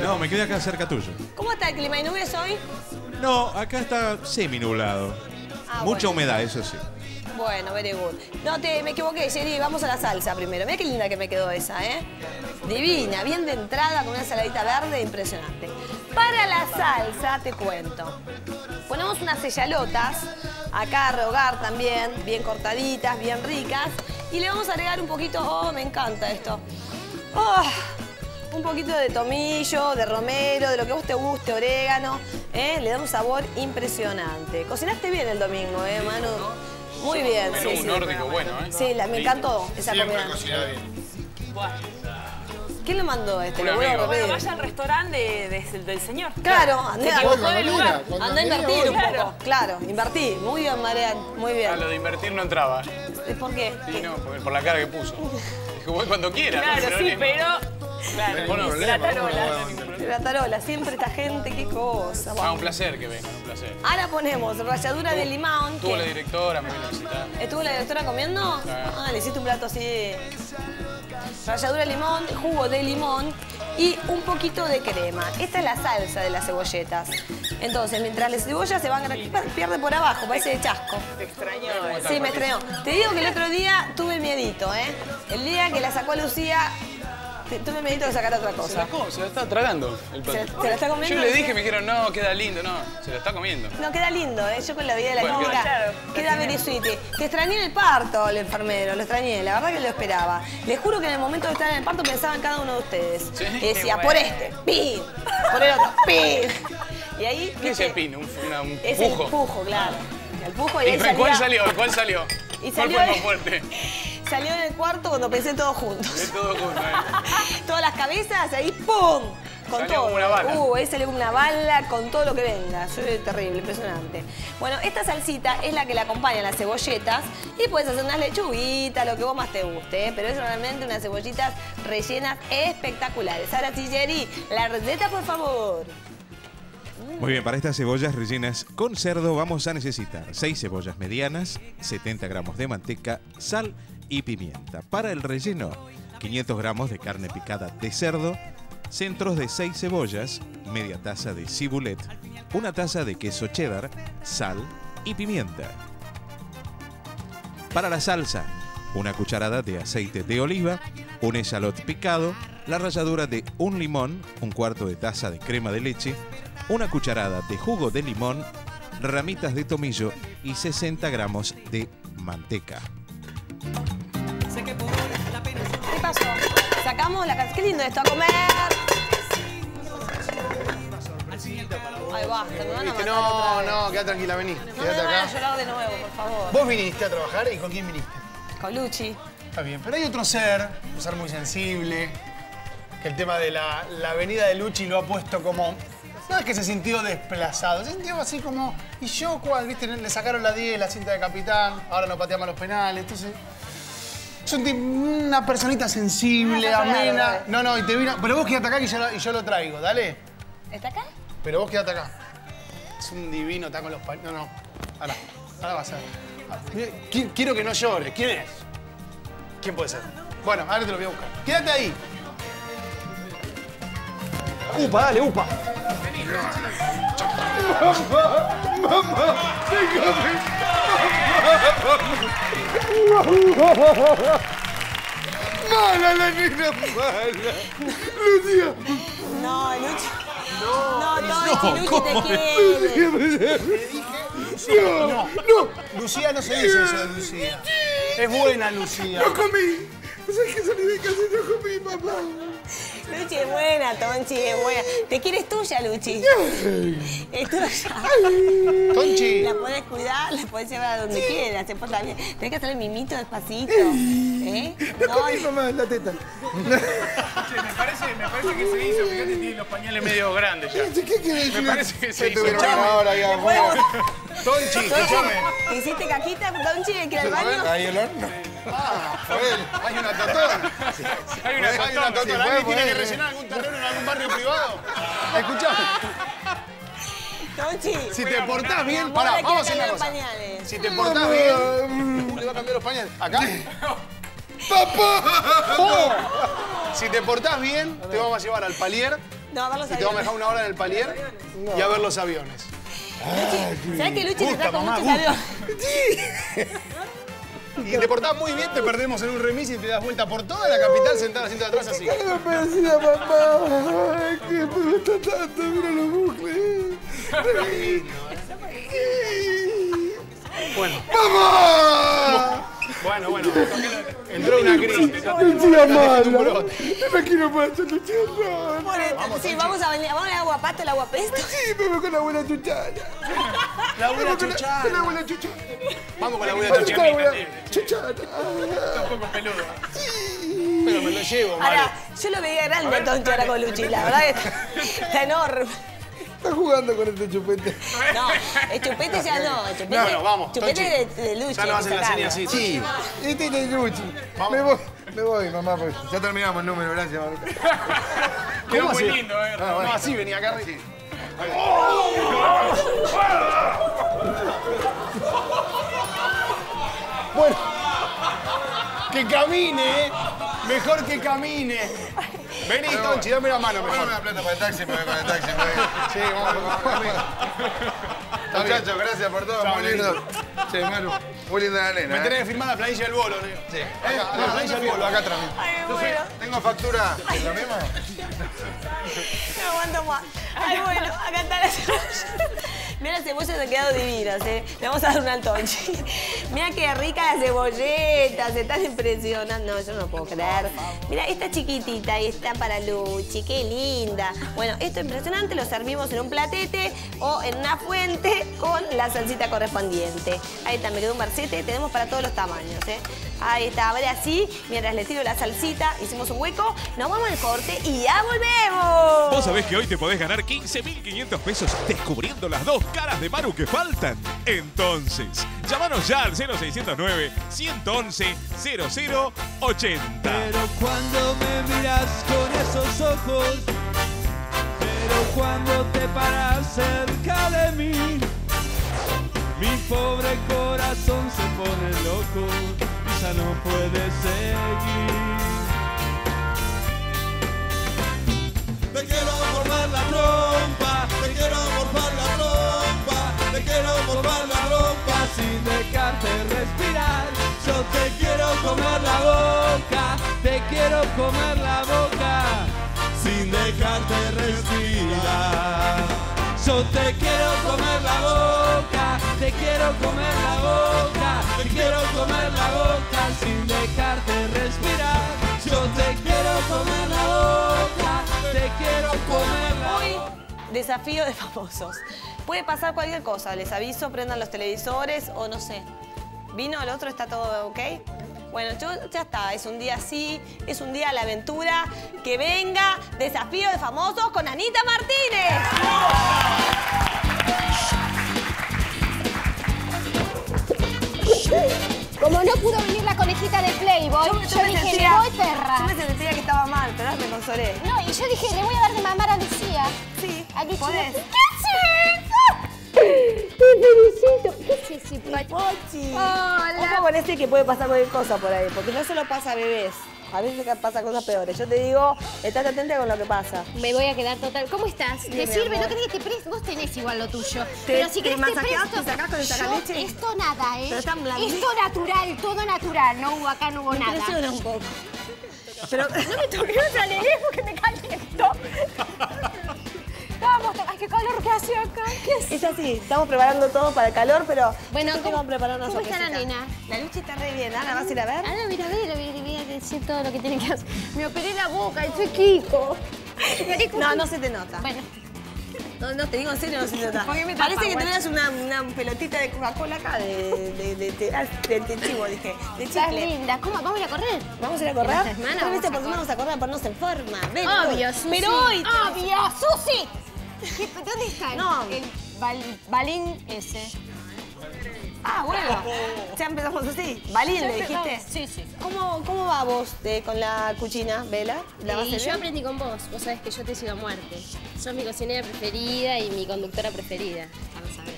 No, me quedé acá cerca tuyo. ¿Cómo está el clima? ¿Y nubes hoy? No, acá está semi-nublado. Ah, Mucha bueno. humedad, eso sí. Bueno, very good. No, te, me equivoqué, Jerry, vamos a la salsa primero. Mirá qué linda que me quedó esa, ¿eh? Divina, bien de entrada, con una ensaladita verde, impresionante. Para la salsa, te cuento. Ponemos unas sellalotas, acá a rehogar también, bien cortaditas, bien ricas. Y le vamos a agregar un poquito, oh, me encanta esto. Oh, un poquito de tomillo, de romero, de lo que vos te guste, orégano. ¿eh? Le da un sabor impresionante. Cocinaste bien el domingo, ¿eh, Manu? Muy bien. Menú sí, sí, nórdico bueno, ¿eh? Sí, la, me encantó esa Siempre comida. Siempre cocina bien. ¿Quién lo mandó este? Lo voy a bueno, vaya al restaurante de, de, del señor. Claro, andé a lugar. Andá a invertir un poco. Claro, invertí. Muy bien, Marian. Muy bien. A lo de invertir no entraba. ¿Por qué? Sí, no, por la cara que puso. Dijo, voy cuando quiera. Claro, sí, pero... Claro, la tarola. La tarola, siempre esta gente, qué cosa. Ah, un placer que vengan, un placer. Ahora ponemos ralladura de limón. Estuvo la directora, me vino a visitar. ¿Estuvo la directora comiendo? Ah, le hiciste un plato así. Ralladura de limón, jugo de limón y un poquito de crema. Esta es la salsa de las cebolletas. Entonces, mientras las cebollas se van a... Pierde por abajo, parece de chasco. Te extrañó. Sí, me extrañó. Te digo que el otro día tuve miedito, ¿eh? El día que la sacó Lucía... Tú me medito de sacar otra cosa. Se la, come, se la está tragando el plato. ¿Se la está comiendo? Yo le dije, me dijeron, no, queda lindo, no. Se la está comiendo. No, queda lindo, ¿eh? Yo con la vida de la bueno, clínica claro, queda very sweet. Te extrañé en el parto, el enfermero, lo extrañé. La verdad que lo esperaba. Les juro que en el momento de estar en el parto pensaba en cada uno de ustedes. ¿Sí? Que decía, bueno. por este, pin, por el otro, pin. Y ahí... ¿Qué es el pin? Un, una, un es pujo. Es el pujo, claro. El pujo y, y ahí salía... ¿Cuál salió? ¿Cuál salió? Y salió... ¿Cuál fue más fuerte? Salió en el cuarto cuando pensé todos juntos. De todo junto, ¿eh? Todas las cabezas, ahí ¡pum! Con salió todo. Como una bala. Uh, ahí salió una bala con todo lo que venga. Terrible, impresionante. Bueno, esta salsita es la que la acompaña las cebolletas y puedes hacer unas lechuguitas, lo que vos más te guste, ¿eh? Pero es realmente unas cebollitas rellenas espectaculares. Ahora sí, Jerry, la receta, por favor. Muy bien, para estas cebollas rellenas con cerdo vamos a necesitar seis cebollas medianas, setenta gramos de manteca, sal y pimienta. Para el relleno, quinientos gramos de carne picada de cerdo, centros de seis cebollas, media taza de cibulet, una taza de queso cheddar, sal y pimienta. Para la salsa, una cucharada de aceite de oliva, un echalot picado, la ralladura de un limón, un cuarto de taza de crema de leche, una cucharada de jugo de limón, ramitas de tomillo y sesenta gramos de manteca. ¿Qué pasó? Sacamos la... ¡Qué lindo esto! ¡A comer! Ay, basta, me van a matar No, otra vez. no, quedá tranquila, vení. No me van a llorar de nuevo, por favor. Vos viniste a trabajar y ¿con quién viniste? Con Luchi. Está bien, pero hay otro ser, un ser muy sensible, que el tema de la, la venida de Luchi lo ha puesto como... No es que se sintió desplazado, se sintió así como... ¿Y yo cuál? ¿Viste? Le sacaron la diez, la cinta de capitán, ahora no pateamos los penales, entonces... Es un una personita sensible, no, amena... Nada, no, no, y te vino... Pero vos quedate acá que yo lo, y yo lo traigo, dale. ¿Está acá? Pero vos quedate acá. Es un divino, está con los paños... No, no, ahora, ahora va a ser. Quiero que no llores, ¿quién es? ¿Quién puede ser? Bueno, ahora te lo voy a buscar. Quédate ahí. Upa, dale, upa. Vení, mamá, mamá, déjame. Mamá, mamá. ¡Mala la nena, mala! ¡Lucía! No, Lucho. No, no, todo no, ¿cómo te quiere? Lucía, me... Te dije... No, no, no. Lucía no se dice eso de Lucía. Es buena, Lucía. ¡No comí! ¿Sabes que salí de casa y no comí, papá? Luchi, es buena, Tonchi, es buena. ¿Te quieres tuya, Luchi? Es tuya. Tonchi. La podés cuidar, la podés llevar a donde sí. quieras. Se porta bien. Tenés que hacer el mimito despacito. ¿Eh? No, no comí, mamá, la teta. Che, me parece, me parece que se hizo. Fíjate, tiene los pañales medio grandes ya. ¿Qué querés decir? Me parece que se hizo. Ahora, ya, Tonchi, escuchame. ¿Hiciste caquita, Tonchi, el que era el baño? Ahí el horno. Ah, Joel, hay una tatona. Sí, sí, hay una tatona. Sí, ¿alguien tiene que rellenar algún terreno en algún barrio privado? Escuchame. Tonchi. Si te portás bien, pará, vamos a hacer una cosa. Pañales. Si te portás bien, te va a cambiar los pañales. ¿Acá? ¡Papá! ¡Oh! Si te portás bien, te vamos a llevar al palier. No, a ver los aviones. Y te vamos a dejar una hora en el palier y a ver los aviones. ¿Sabés que Luchi te trae con muchos aviones? Sí. Y te portás muy bien, te perdemos en un remis y te das vuelta por toda la capital sentada asiento de atrás así. ¡Qué parecida, mamá! ¡Qué me gusta tanto! ¡Mira los bucles! Bueno. ¡Vamos! Bueno, bueno, entró una crisis. Lucía mala. Me quiero para hacer Lucía mala. Sí, vamos a venir. Vamos al aguapato, al aguapesto. Sí, vamos con la abuela chuchara. La abuela chuchara. Con la abuela chuchara. Vamos con la abuela chuchara. Chuchara. Tampoco peludo. Sí. Pero me lo llevo, Maru. Ahora, yo lo veía grande, Tonchi, ahora con Luchi. La verdad está enorme. Estás jugando con este chupete. No, el chupete ya no. El chupete, no, no, vamos. Chupete de, de Luchi. Ya no hacen la serie así. Sí. Este es de Luchi. Me voy, me voy, mamá. Pues. Ya terminamos el número, gracias, Maruca. Quedó muy lindo, ¿eh? No, no, así venía acá. Sí. ¡Oh! Bueno. Que camine, ¿eh? Mejor que camine. Vení, bueno, Tonchi, dame la mano. Mejor. Bueno, me da plata para el taxi, me voy con el taxi. Sí, vamos, vamos. Muchachos, gracias por todo. Chau, muy lindo. Sí, Maru. Muy linda la nena. Me tenés que firmar la planilla del bolo, tío. Sí. Acá, acá, no, la planilla del bolo, acá atrás. Ay, bueno. ¿Tengo factura? ¿La misma? No aguanto más. Ay, bueno, acá está la cebolla. Mirá, las cebollas han quedado divinas, ¿eh? Le vamos a dar una al Tonchi. Mirá qué rica las cebolletas, se están impresionando. No, yo no puedo creer. Mirá, esta chiquitita y está para Luchi, qué linda. Bueno, esto es impresionante, lo servimos en un platete o en una fuente con la salsita correspondiente. Ahí está, me quedó un barcete, tenemos para todos los tamaños, ¿eh? Ahí está, ahora así, mientras le tiro la salsita, hicimos un hueco, nos vamos al corte y ya volvemos. Vos sabés que hoy te podés ganar quince mil quinientos pesos descubriendo las dos caras de Maru que faltan. Entonces, llámanos ya al cero seiscientos nueve, ciento once, cero cero ochenta. Pero cuando me miras con esos ojos, pero cuando te paras cerca de mí, mi pobre corazón se pone loco y ya no puede seguir. Te quiero formar la trompa, te quiero formar la trompa, te quiero formar la trompa sin dejarte respirar. Yo te quiero comer la boca, te quiero comer la boca sin dejarte respirar. Yo te quiero comer la boca, te quiero comer la boca, te quiero comer la boca sin dejarte respirar. Yo te quiero comer la boca, te quiero comer la boca. Hoy, desafío de famosos. Puede pasar cualquier cosa, les aviso, prendan los televisores o no sé. Vino el otro, está todo ok. Bueno, yo, ya está, es un día así, es un día a la aventura. Que venga Desafío de Famosos con Anita Martínez. Como no pudo venir la conejita de Playboy, yo, yo, yo dije, sentía, le voy perra. Yo me sentía que estaba mal, pero me consolé. No, y yo dije, le voy a dar de mamar a Lucía. Sí, a Lucía. ¿Podés? ¿Qué haces? ¡Qué felicito! ¿Qué es ese Pochi? Hola. Ojo con este que puede pasar cualquier cosa por ahí, porque no se lo pasa a bebés. A veces pasan cosas peores. Yo te digo, estás atenta con lo que pasa. Me voy a quedar total. ¿Cómo estás? ¿Te sirve? ¿No querés que te presto? Vos tenés igual lo tuyo. Te, pero si querés te, te presto. Te sacás con el sacaleche. Esto nada, ¿eh? Esto natural, todo natural. No hubo acá, no hubo me nada. Impresiona un poco. Pero no me toqué un saleré porque me caliento. Vamos, ay, qué calor que hace acá. ¿Qué es? Es así, estamos preparando todo para el calor, pero... Bueno, ¿cómo, una ¿cómo está la nena? La Luchi está re bien. Ana, ¿vas a ir a ver? Ana, mira, mira, mira, mira, decir todo lo que tiene que hacer. Me operé la boca y soy Kiko. No, no se te nota. Bueno. No, no, te digo en serio, no se te nota. Parece tapa, que bueno. Tenías una, una pelotita de Coca-Cola acá, de, de, de, de, de, de chivo, dije. De chicle. Estás linda. ¿Cómo? ¿Vamos a ir a correr? ¿Vamos a ir a correr? ¿Por qué no vamos a correr? Ponernos en forma. Ven, obvio, Susi. Pero hoy... Obvio, Susi. ¿Dónde está no. el, el bal, balín ese? Ah, bueno. Ya empezamos así. Balín, ¿le dijiste? Sí, sí. ¿Cómo, cómo va vos eh, con la cuchina, Vela? ¿La vas a hacer bien? Yo aprendí con vos. Vos sabés que yo te sigo a muerte. Sos mi cocinera preferida y mi conductora preferida. Ya lo sabés.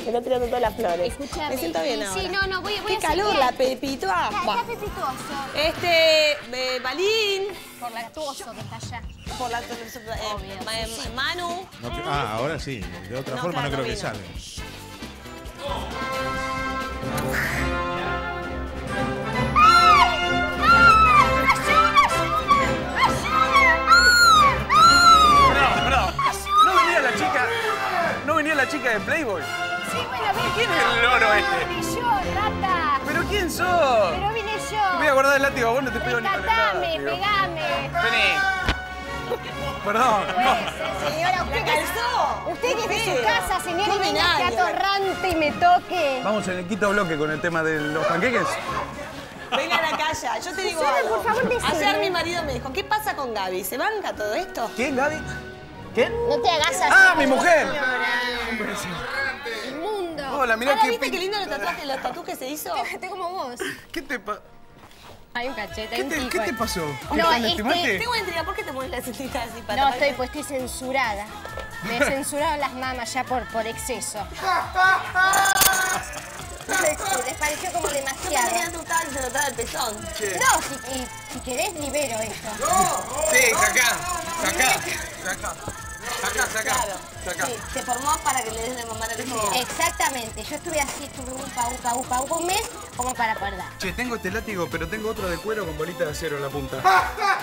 Me estoy tirando todas las flores. Escuchame. Me siento bien eh, ahora. Sí, no, no, voy, voy a... Qué calor, bien. La pepitua. Está, está pepituoso. Este, eh, balín. Por la tuoso que está allá. Por la, eh, obvio, ma, sí, sí. Manu. No, ah, ahora sí. De otra no, forma claro, no creo no que salga. No venía la chica. No venía la chica de Playboy. Sí, bueno, ven. ¿Quién es el loro este? No, ni yo, rata. ¿Pero quién sos? Pero vine yo. Te voy a guardar el látigo, vos no te pego ni con el látigo. Rescatame, pegame. Vení. Perdón, no. Pues, señora, usted que calzó. Usted que es de su casa, señora, y venga que atorrante y me toque. Vamos en el quinto bloque con el tema de los panqueques. Venga a la calle, yo te digo algo. Por favor, decime. Ayer mi marido me dijo, ¿qué pasa con Gaby? ¿Se banca todo esto? ¿Quién, Gaby? ¿Quién? No te hagas así. ¡Ah, mi mujer! ¡Inmundo! Hola, mirá qué... ¿Viste qué lindo los tatuajes, los tatuajes que se hizo? Estoy como vos. ¿Qué te pasa? Hay un cachete, hay un tico. ¿Qué te pasó? No, este... Tengo intriga, ¿por qué te pones la cintita así para... No, estoy, pues estoy censurada. Me censuraron las mamas ya por, por exceso. Les pareció como demasiado. Yo me total, se notaba el pezón. No, si, y, si querés libero esto. No, no, sí, sacá, sacá, sacá. Sacá, sacá, sacá. Sí, se formó para que le des de mamar al hijo. Exactamente. Yo estuve así, estuve un upa, upa, upa, upa, un mes, como para acordar. Che, tengo este látigo, pero tengo otro de cuero con bolita de acero en la punta.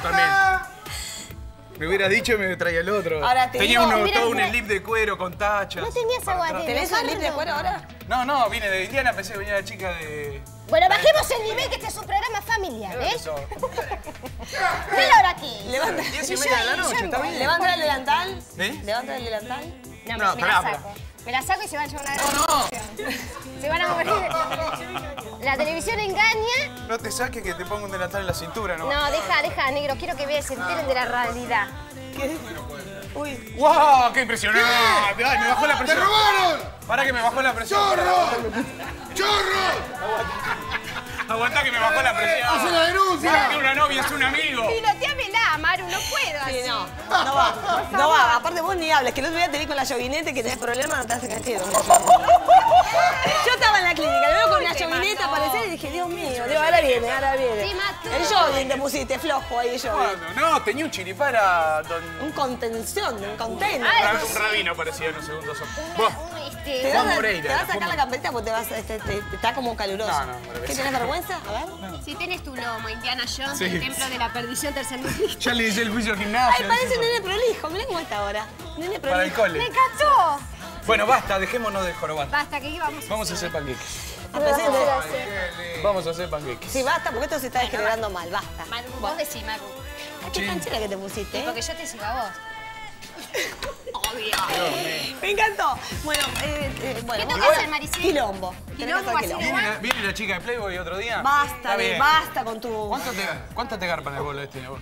También. Me hubieras dicho y me traía el otro. Ahora te tenía uno, todo un slip de cuero con tachas. ¿No tenías aguatero? ¿Tenés un slip de cuero ahora? No, no, vine de Indiana, pensé que venía la chica de... Bueno, bajemos el nivel, que este es un programa familiar, ¿eh? Mira ahora aquí. Levanta. diez y media de la noche, ¿está bien? Levanta el delantal. ¿Eh? Levanta el delantal. No, no me, me la saco. Me la saco y se van a llevar una gran no, no. Se van a morir. La televisión engaña. No te saques que te pongo un delantal en la cintura, ¿no? No, deja, deja, negro. Quiero que veas, se enteren de la realidad. ¿Qué? Uy. ¡Wow! ¡Qué impresionante! ¿Qué? Ay, me bajó la presión. ¡Te robaron! Para que me bajó la presión. ¡Chorro! ¡Chorro! Aguantá que me bajó la presión. ¡Hace la denuncia! Para que una novia es un amigo. Piloteamela, Maru, no puedo así. Sí, no. No va, no va. Aparte vos ni hables, que el otro día te vi con la llovineta que tenés problemas, no te hace cachero. Yo estaba en la clínica, le veo con la llovineta aparecer y dije, Dios mío, digo, ahora viene, ahora viene. El jogging te pusiste flojo ahí, yo. No, tenía un chiripara... Un contención, un contento. Un rabino parecía en un segundo. Te vas a sacar la camperita porque está como caluroso. ¿Qué, tenés vergüenza? A ver. Si tenés tu lomo, Indiana Jones, el templo de la perdición tercermundista. Ya le hice el juicio al gimnasio. Ay, parece un nene prolijo, mirá cómo está ahora. Nene prolijo. Para el cole. ¡Me cachó! Bueno, basta, dejémonos de jorobar. Basta, que íbamos. Vamos a hacer panqueques. Vamos a hacer panqueques. Sí, basta, porque esto se está degenerando mal, basta. Maru, vos decís, Maru. ¿Qué canchera que te pusiste? Porque yo te sigo a vos. Obvio. Me encantó. Bueno, eh, bueno. ¿Qué tocas al Maricel? Quilombo. Quilombo, así igual. ¿Viene la chica de Playboy otro día? Basta, basta con tu... ¿Cuánto te garpan el bolo este, vos?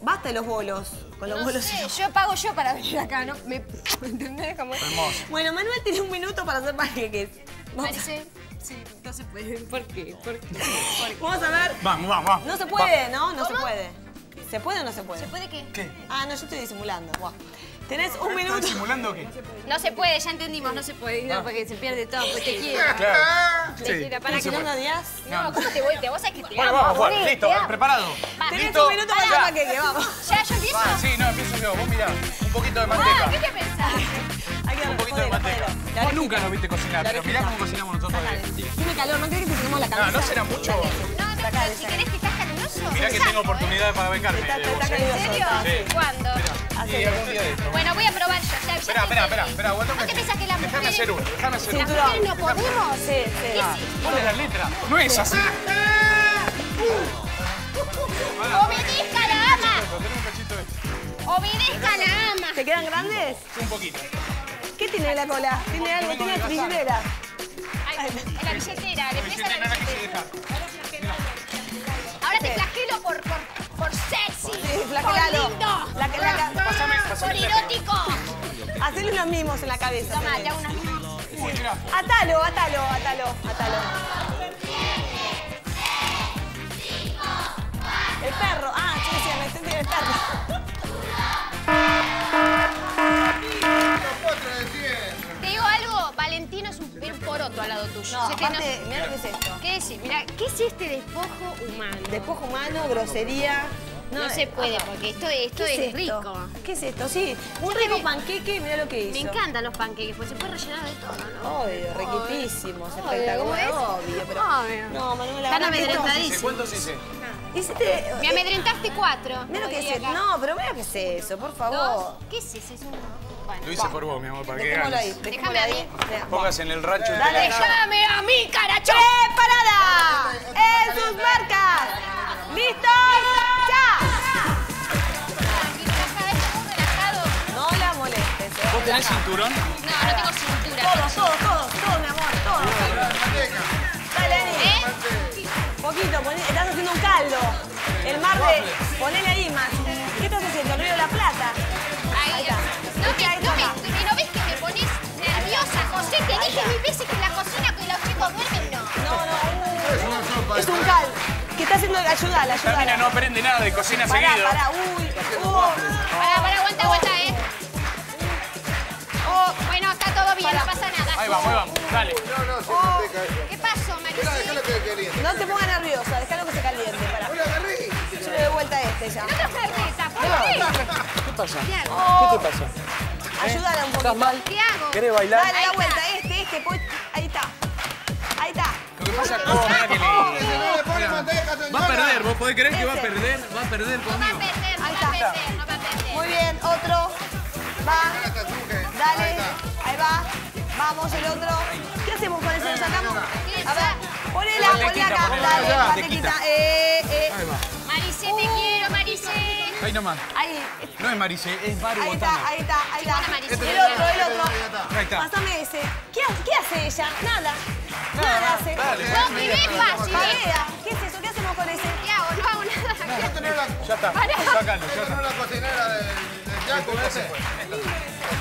Basta de los bolos. Con los no bolos sé, yo pago yo para venir acá, ¿no? ¿Me entendés? Como... Hermoso. Bueno, Manuel tiene un minuto para hacer panqueques. Parece... Sí, no se puede. ¿Por qué? ¿Por qué? Vamos a ver. Vamos, vamos, vamos. No se puede, ¿no? No se puede. ¿Se puede o no se puede? ¿Se puede qué? ¿Qué? Ah, no, yo estoy disimulando. Wow. Tenés un minuto. ¿Estás simulando o qué? No se puede, ya entendimos, no se puede. No, porque se pierde todo, pues te quiero. Claro. Te quiero. ¿Para que no lo odias? No, ¿cómo te voy? Te vas a que te Bueno, vamos a jugar. Listo, preparado. Tenés un minuto para el paquete, vamos. ¿Ya yo empiezo? Sí, no, empiezo yo. Vos mirá, un poquito de manteca. ¿Qué te pensás? Un poquito de manteca. Vos nunca nos viste cocinar, pero mirá cómo cocinamos nosotros. Tiene calor, ¿no crees que tenemos la cabeza? No, no será mucho. No, no, pero si querés que estás caluroso. Mirá que tengo oportunidades para becarme. ¿En serio? ¿Cuándo? Bueno, voy a probar yo. Ya, ya espera, espera, espera, espera, aguanta. ¿No te pensás que las mujeres? Déjame hacer uno, déjame hacer uno. ¿Las mujeres no podemos? Sí, sí. ¿Cuál es la letra? No es así. Obedezca a la ama. Obedezca a la ama. ¿Te quedan grandes? Un poquito. ¿Qué tiene la cola? Tiene algo, tiene billetera. En la billetera, le pesa la billetera. Ahora te flagelo por sexy. Flagelalo. Son eróticos. Hacele unos mimos en la cabeza. Toma, te hago unos mimos. Atalo, atalo, atalo, atalo. El perro. Ah, sí, sí, me estoy el perro. Te digo algo, Valentino es un poroto al lado tuyo. No, aparte, mirá lo que es esto. ¿Qué decís? Mirá, ¿qué es este despojo humano? Despojo humano, grosería. No, no se puede, ajá, porque esto, esto es, es rico. Esto? ¿Qué es esto? Sí, un rico me... panqueque, mirá lo que hizo. Me encantan los panqueques, pues se puede rellenar de todo, ¿no? Obvio, riquitísimos, espectacular, obvio. Pero... obvio. No, Manuela, la verdad que esto... ¿Cuántos hice? Hiciste... Me amedrentaste cuatro. Mirá lo que es eso. No, pero mira qué es eso, por favor. ¿Dos? ¿Qué es eso? Es un... bueno. Lo hice por vos, mi amor, para que ganes. Déjame a mí. Pongas en el rancho de la... ¡Déjame a mí, caracho! ¡Preparada! ¡En sus marcas! ¡Listos! ¿Vos tenés cinturón? No, no tengo cintura. Todos, todos, todos, todos, mi amor, todos. Dale, Ani. ¿Eh? Poquito, poné, estás haciendo un caldo. El mar de... ponele ahí más. ¿Qué estás haciendo? El Río de la Plata. Ahí, ahí está. No, no, me, no, me, no ves que me pones nerviosa, José. Te dije mil veces que en la cocina que los chicos duermen, no. No, no, no. Es un caldo. ¿Qué está haciendo? Ayudala, ayudala. La mina no aprende nada de cocina pará, seguido. Pará, uy. Uh, pará, pará, aguanta, aguanta, eh. Bueno, está todo bien, para, no pasa nada. Ahí vamos, ahí vamos, dale. No, no, se oh, manteca eso. ¿Qué pasó, Marisí? Déjalo que se caliente. No te pongas nerviosa, déjalo que se caliente. Para. Hola, yo le doy vuelta a este ya. No te acerques, ¿por qué? ¿Qué pasa? ¿Qué hago? Oh. ¿Qué te pasa? ¿Eh? Ayúdala un poquito. ¿Estás mal? ¿Qué hago? ¿Querés bailar? Dale ahí la vuelta, está. este, este, pues, ahí está. Ahí está. Lo que pasa es que le pone manteca, señora. Va a perder, vos podés creer que va a perder, va a perder conmigo. No va a perder, no va a perder, no va a perder. Muy bien, otro. Va, dale, ahí, ahí va, vamos el otro. ¿Qué hacemos con eso? ¿Lo sacamos? A ver, ponela, ponela acá, dale, mantequita. Eh, eh. Ahí va. Maricé, te uh, quiero, Maricé. Ahí nomás. Ahí. No es Maricé, es Maru Botana. Ahí está, ahí está, ahí está. El otro, el otro. Ahí está. Pásame ese. ¿Qué, qué hace ella? Nada. Nada, nada hace. Dale, no, que es fácil. ¿Qué es eso? ¿Qué hacemos con ese? ¿Qué hago? No hago nada. Ya está, sácalo, ya está. No la cocinera de... ya, con ese.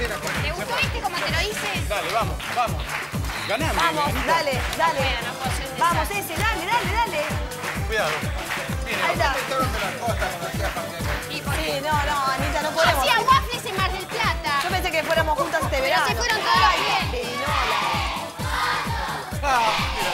¿Te gustó este como te lo hice? Dale, vamos, vamos. Ganame. Vamos, ganita. Dale, dale. Vamos, ese, dale, dale, dale. Cuidado. Sí, ahí está. Sí, no, no, Anita, no podemos. Hacía waffles en Mar del Plata. Yo pensé que fuéramos juntas este verano. Pero se fueron todas bien. Sí, no, la... ah, mira,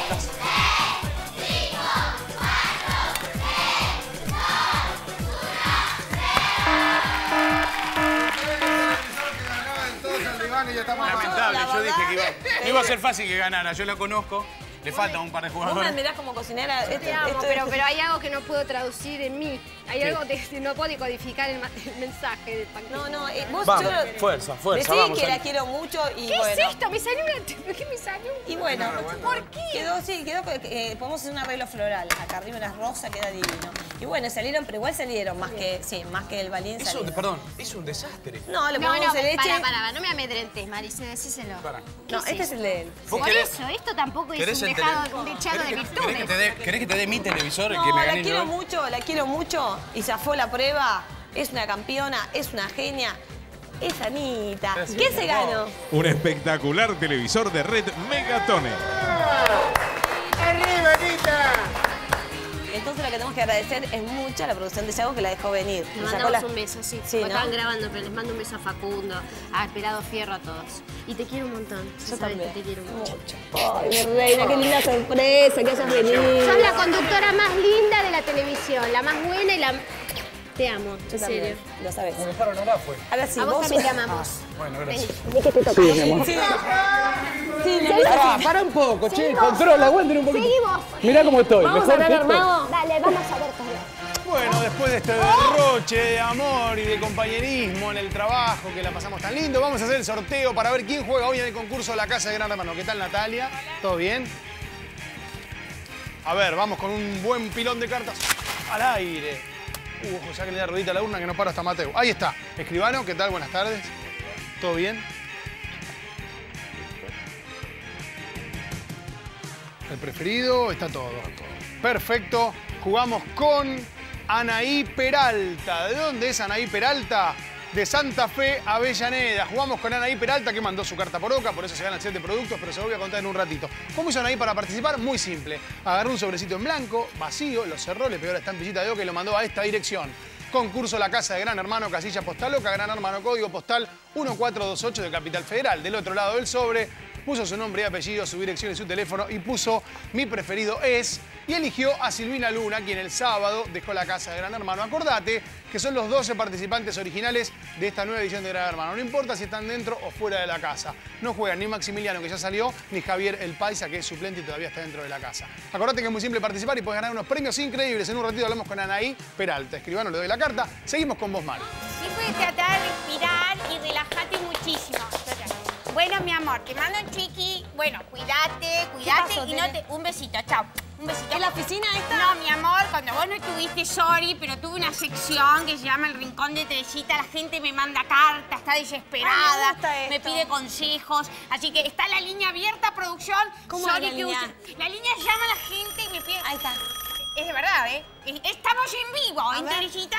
estás... lamentable, yo dije que iba, que iba a ser fácil que ganara, yo la conozco, le faltan un par de jugadores. Vos me mirás como cocinera. Esto, te amo, esto, pero, esto. pero hay algo que no puedo traducir en mí, hay ¿qué? Algo que no puedo codificar el, el mensaje del paquete. No, no, eh, vos vamos, yo... fuerza, fuerza, decí vamos. que la quiero mucho y ¿qué bueno. ¿Qué es esto? Me salió una... ¿qué me salió? Y bueno, no, bueno, ¿por qué? Quedó, sí, quedó, eh, podemos hacer un arreglo floral, acá arriba unas rosas, queda divino. Y bueno, salieron, pero igual salieron, más que, sí, más que el Valencia. Es un, perdón, es un desastre. No, lo ponemos no, no, en leche. Para, para, para, no me amedrentes, Maricé, decíselo. Para. No, este es el de él. Sí. Por eso, esto tampoco es un dejado, un dechado de virtudes. ¿Querés que te dé mi televisor? No, que me la quiero mucho, la quiero mucho. Y zafó la prueba, es una campeona, es una genia. Es Anita. Gracias. ¿Qué se ganó? Un espectacular televisor de Red Megatones. ¡Arriba, Anita! Entonces lo que tenemos que agradecer es mucho a la producción de Yago que la dejó venir. Le mandamos la... un beso, sí. sí ¿no? Estaban grabando, pero les mando un beso a Facundo, a Esperado Fierro, a todos. Y te quiero un montón. Yo también. Te quiero mucho. mucho. Ay, mi reina, qué linda sorpresa que hayas venido. Sos la conductora más linda de la televisión, la más buena y la... Te amo, en serio. Lo sabes. Como mejor honor fue. Ahora sí, a vos, vos también te amamos. Ah, bueno, gracias. ¿De qué te toca? Sí, mi amor. Sí, sí, sí, ah, para un poco, che. Controla, aguanten un poquito. Seguimos. Mirá cómo estoy. Vamos mejor a ver, hermano. Dale, vamos a ver todo. Bueno, después de este derroche de amor y de compañerismo en el trabajo, que la pasamos tan lindo, vamos a hacer el sorteo para ver quién juega hoy en el concurso de la Casa de Gran Hermano. ¿Qué tal, Natalia? Hola. ¿Todo bien? A ver, vamos con un buen pilón de cartas al aire. Uh, José, que le da ruedita a la urna que no para hasta Mateo. Ahí está. Escribano, ¿qué tal? Buenas tardes. ¿Todo bien? El preferido, está todo. Perfecto. Jugamos con Anaí Peralta. ¿De dónde es Anaí Peralta? De Santa Fe, Avellaneda. Jugamos con Anaí Peralta, que mandó su carta por OCA, por eso se ganan siete productos, pero se lo voy a contar en un ratito. ¿Cómo hizo Anaí para participar? Muy simple. Agarró un sobrecito en blanco, vacío, lo cerró, le pegó la estampillita de OCA y lo mandó a esta dirección. Concurso La Casa de Gran Hermano, casilla postal OCA, Gran Hermano, código postal uno cuatro dos ocho de Capital Federal. Del otro lado del sobre, puso su nombre y apellido, su dirección y su teléfono y puso Mi Preferido Es... Y eligió a Silvina Luna, quien el sábado dejó la Casa de Gran Hermano. Acordate que son los doce participantes originales de esta nueva edición de Gran Hermano. No importa si están dentro o fuera de la casa. No juegan ni Maximiliano, que ya salió, ni Javier El Paisa, que es suplente y todavía está dentro de la casa. Acordate que es muy simple participar y podés ganar unos premios increíbles. En un ratito hablamos con Anaí Peralta. Escribano, le doy la carta. Seguimos con vos, Maru. Sí, puedes tratar de respirar y relajarte muchísimo. Bueno, mi amor, te mando un chiqui. Bueno, cuídate, cuídate y no te... Un besito, chao. Un besito. ¿En la oficina esta? No, mi amor, cuando vos no estuviste, sorry, pero tuve una sección que se llama El Rincón de Teresita. La gente me manda cartas, está desesperada, Ay, me, me pide consejos. Así que está la línea abierta, producción. ¿Cómo sorry, la que línea? Usen. La línea llama a la gente y me pide... Ahí está. Es de verdad, ¿eh? Estamos en vivo, a en ver. Teresita.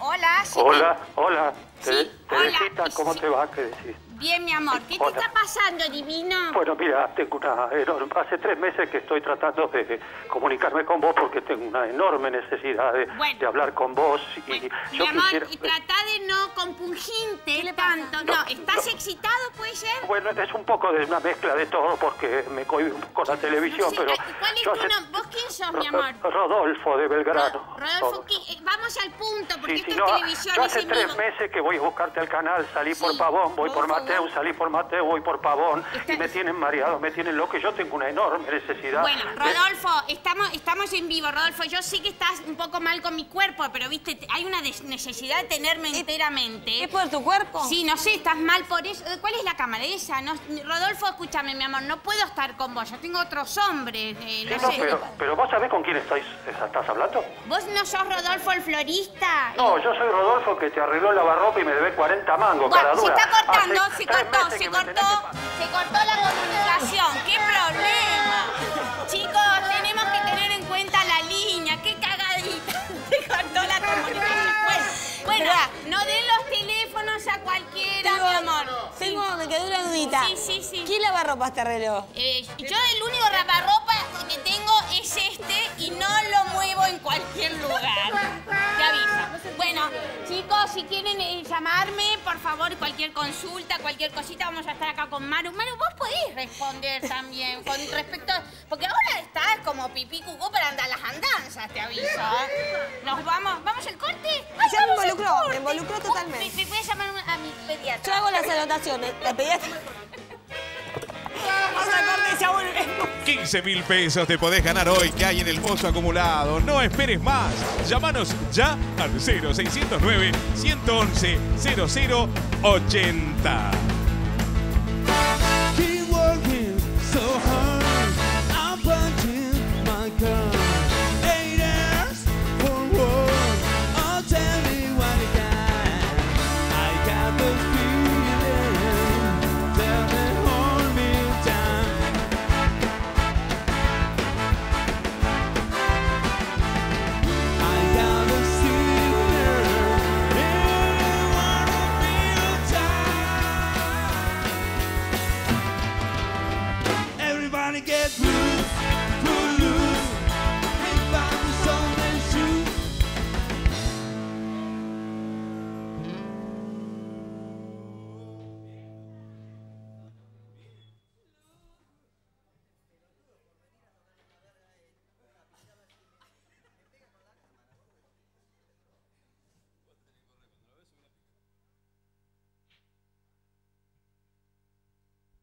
Hola. ¿Sí? Hola, hola. ¿Sí? Teresita, hola. ¿Cómo sí. te va? ¿Qué decís? Bien, mi amor. ¿Qué Hola. te está pasando, divino? Bueno, mira, tengo una enorme... Hace tres meses que estoy tratando de comunicarme con vos porque tengo una enorme necesidad de, bueno. de hablar con vos. Y bueno, yo mi amor, quisiera... y trata de no compungirte tanto. No. no, ¿estás excitado, puede ser? Bueno, es un poco de una mezcla de todo porque me cohibí un poco la televisión, no sé, pero... ¿Cuál es tu nombre? Hace... ¿Vos quién sos, mi amor? Rodolfo, de Belgrano. Rod Rodolfo, ¿qué? Vamos al punto, porque sí, esto si no, es televisión. Yo hace es tres meses que voy a buscarte al canal, salí sí, por Pavón, voy por Mate. Salí por Mateo, voy por Pavón Está... y me tienen mareado, me tienen loco. Yo tengo una enorme necesidad. Bueno, Rodolfo, de... estamos, estamos en vivo, Rodolfo. Yo sé que estás un poco mal con mi cuerpo, pero viste, hay una necesidad de tenerme es... enteramente. ¿Es por tu cuerpo? Sí, no sé, estás mal por eso. ¿Cuál es la cámara esa? No, Rodolfo, escúchame, mi amor, no puedo estar con vos. Yo tengo otros hombres. Eh, no sí, no, sé. Pero, pero vos sabés con quién estáis, estás hablando. ¿Vos no sos Rodolfo el florista? No, yo soy Rodolfo que te arregló el lavarropa y me debe cuarenta mangos. Bueno, cara dura. Se está cortando. Hace... Se cortó, se cortó, se cortó la comunicación. ¡Qué problema! Chicos, tenemos que tener en cuenta la línea. ¡Qué cagadita! Se cortó la comunicación. Bueno, bueno, no den los teléfonos a cualquiera, tengo, mi amor. Tengo, sí. me quedó una dudita. Sí, sí, sí. ¿Quién lavarropa este reloj? Eh, yo el único lavarropa que tengo es este y no lo muevo en cualquier lugar. Te aviso. Bueno, chicos, si quieren eh, llamarme, por favor, cualquier consulta, cualquier cosita, vamos a estar acá con Maru. Maru, vos podés responder también con respecto... A... Porque ahora estás como pipí cucú para andar las andanzas, te aviso. Nos vamos... ¿Vamos al corte? Ay, vamos Me involucró, me involucró totalmente. Uh, me, me voy a llamar a mi pediatra. Yo hago las anotaciones. La pediatra... quince mil pesos te podés ganar hoy que hay en el pozo acumulado. No esperes más. Llámanos ya al cero seiscientos nueve, ciento once, cero cero ochenta.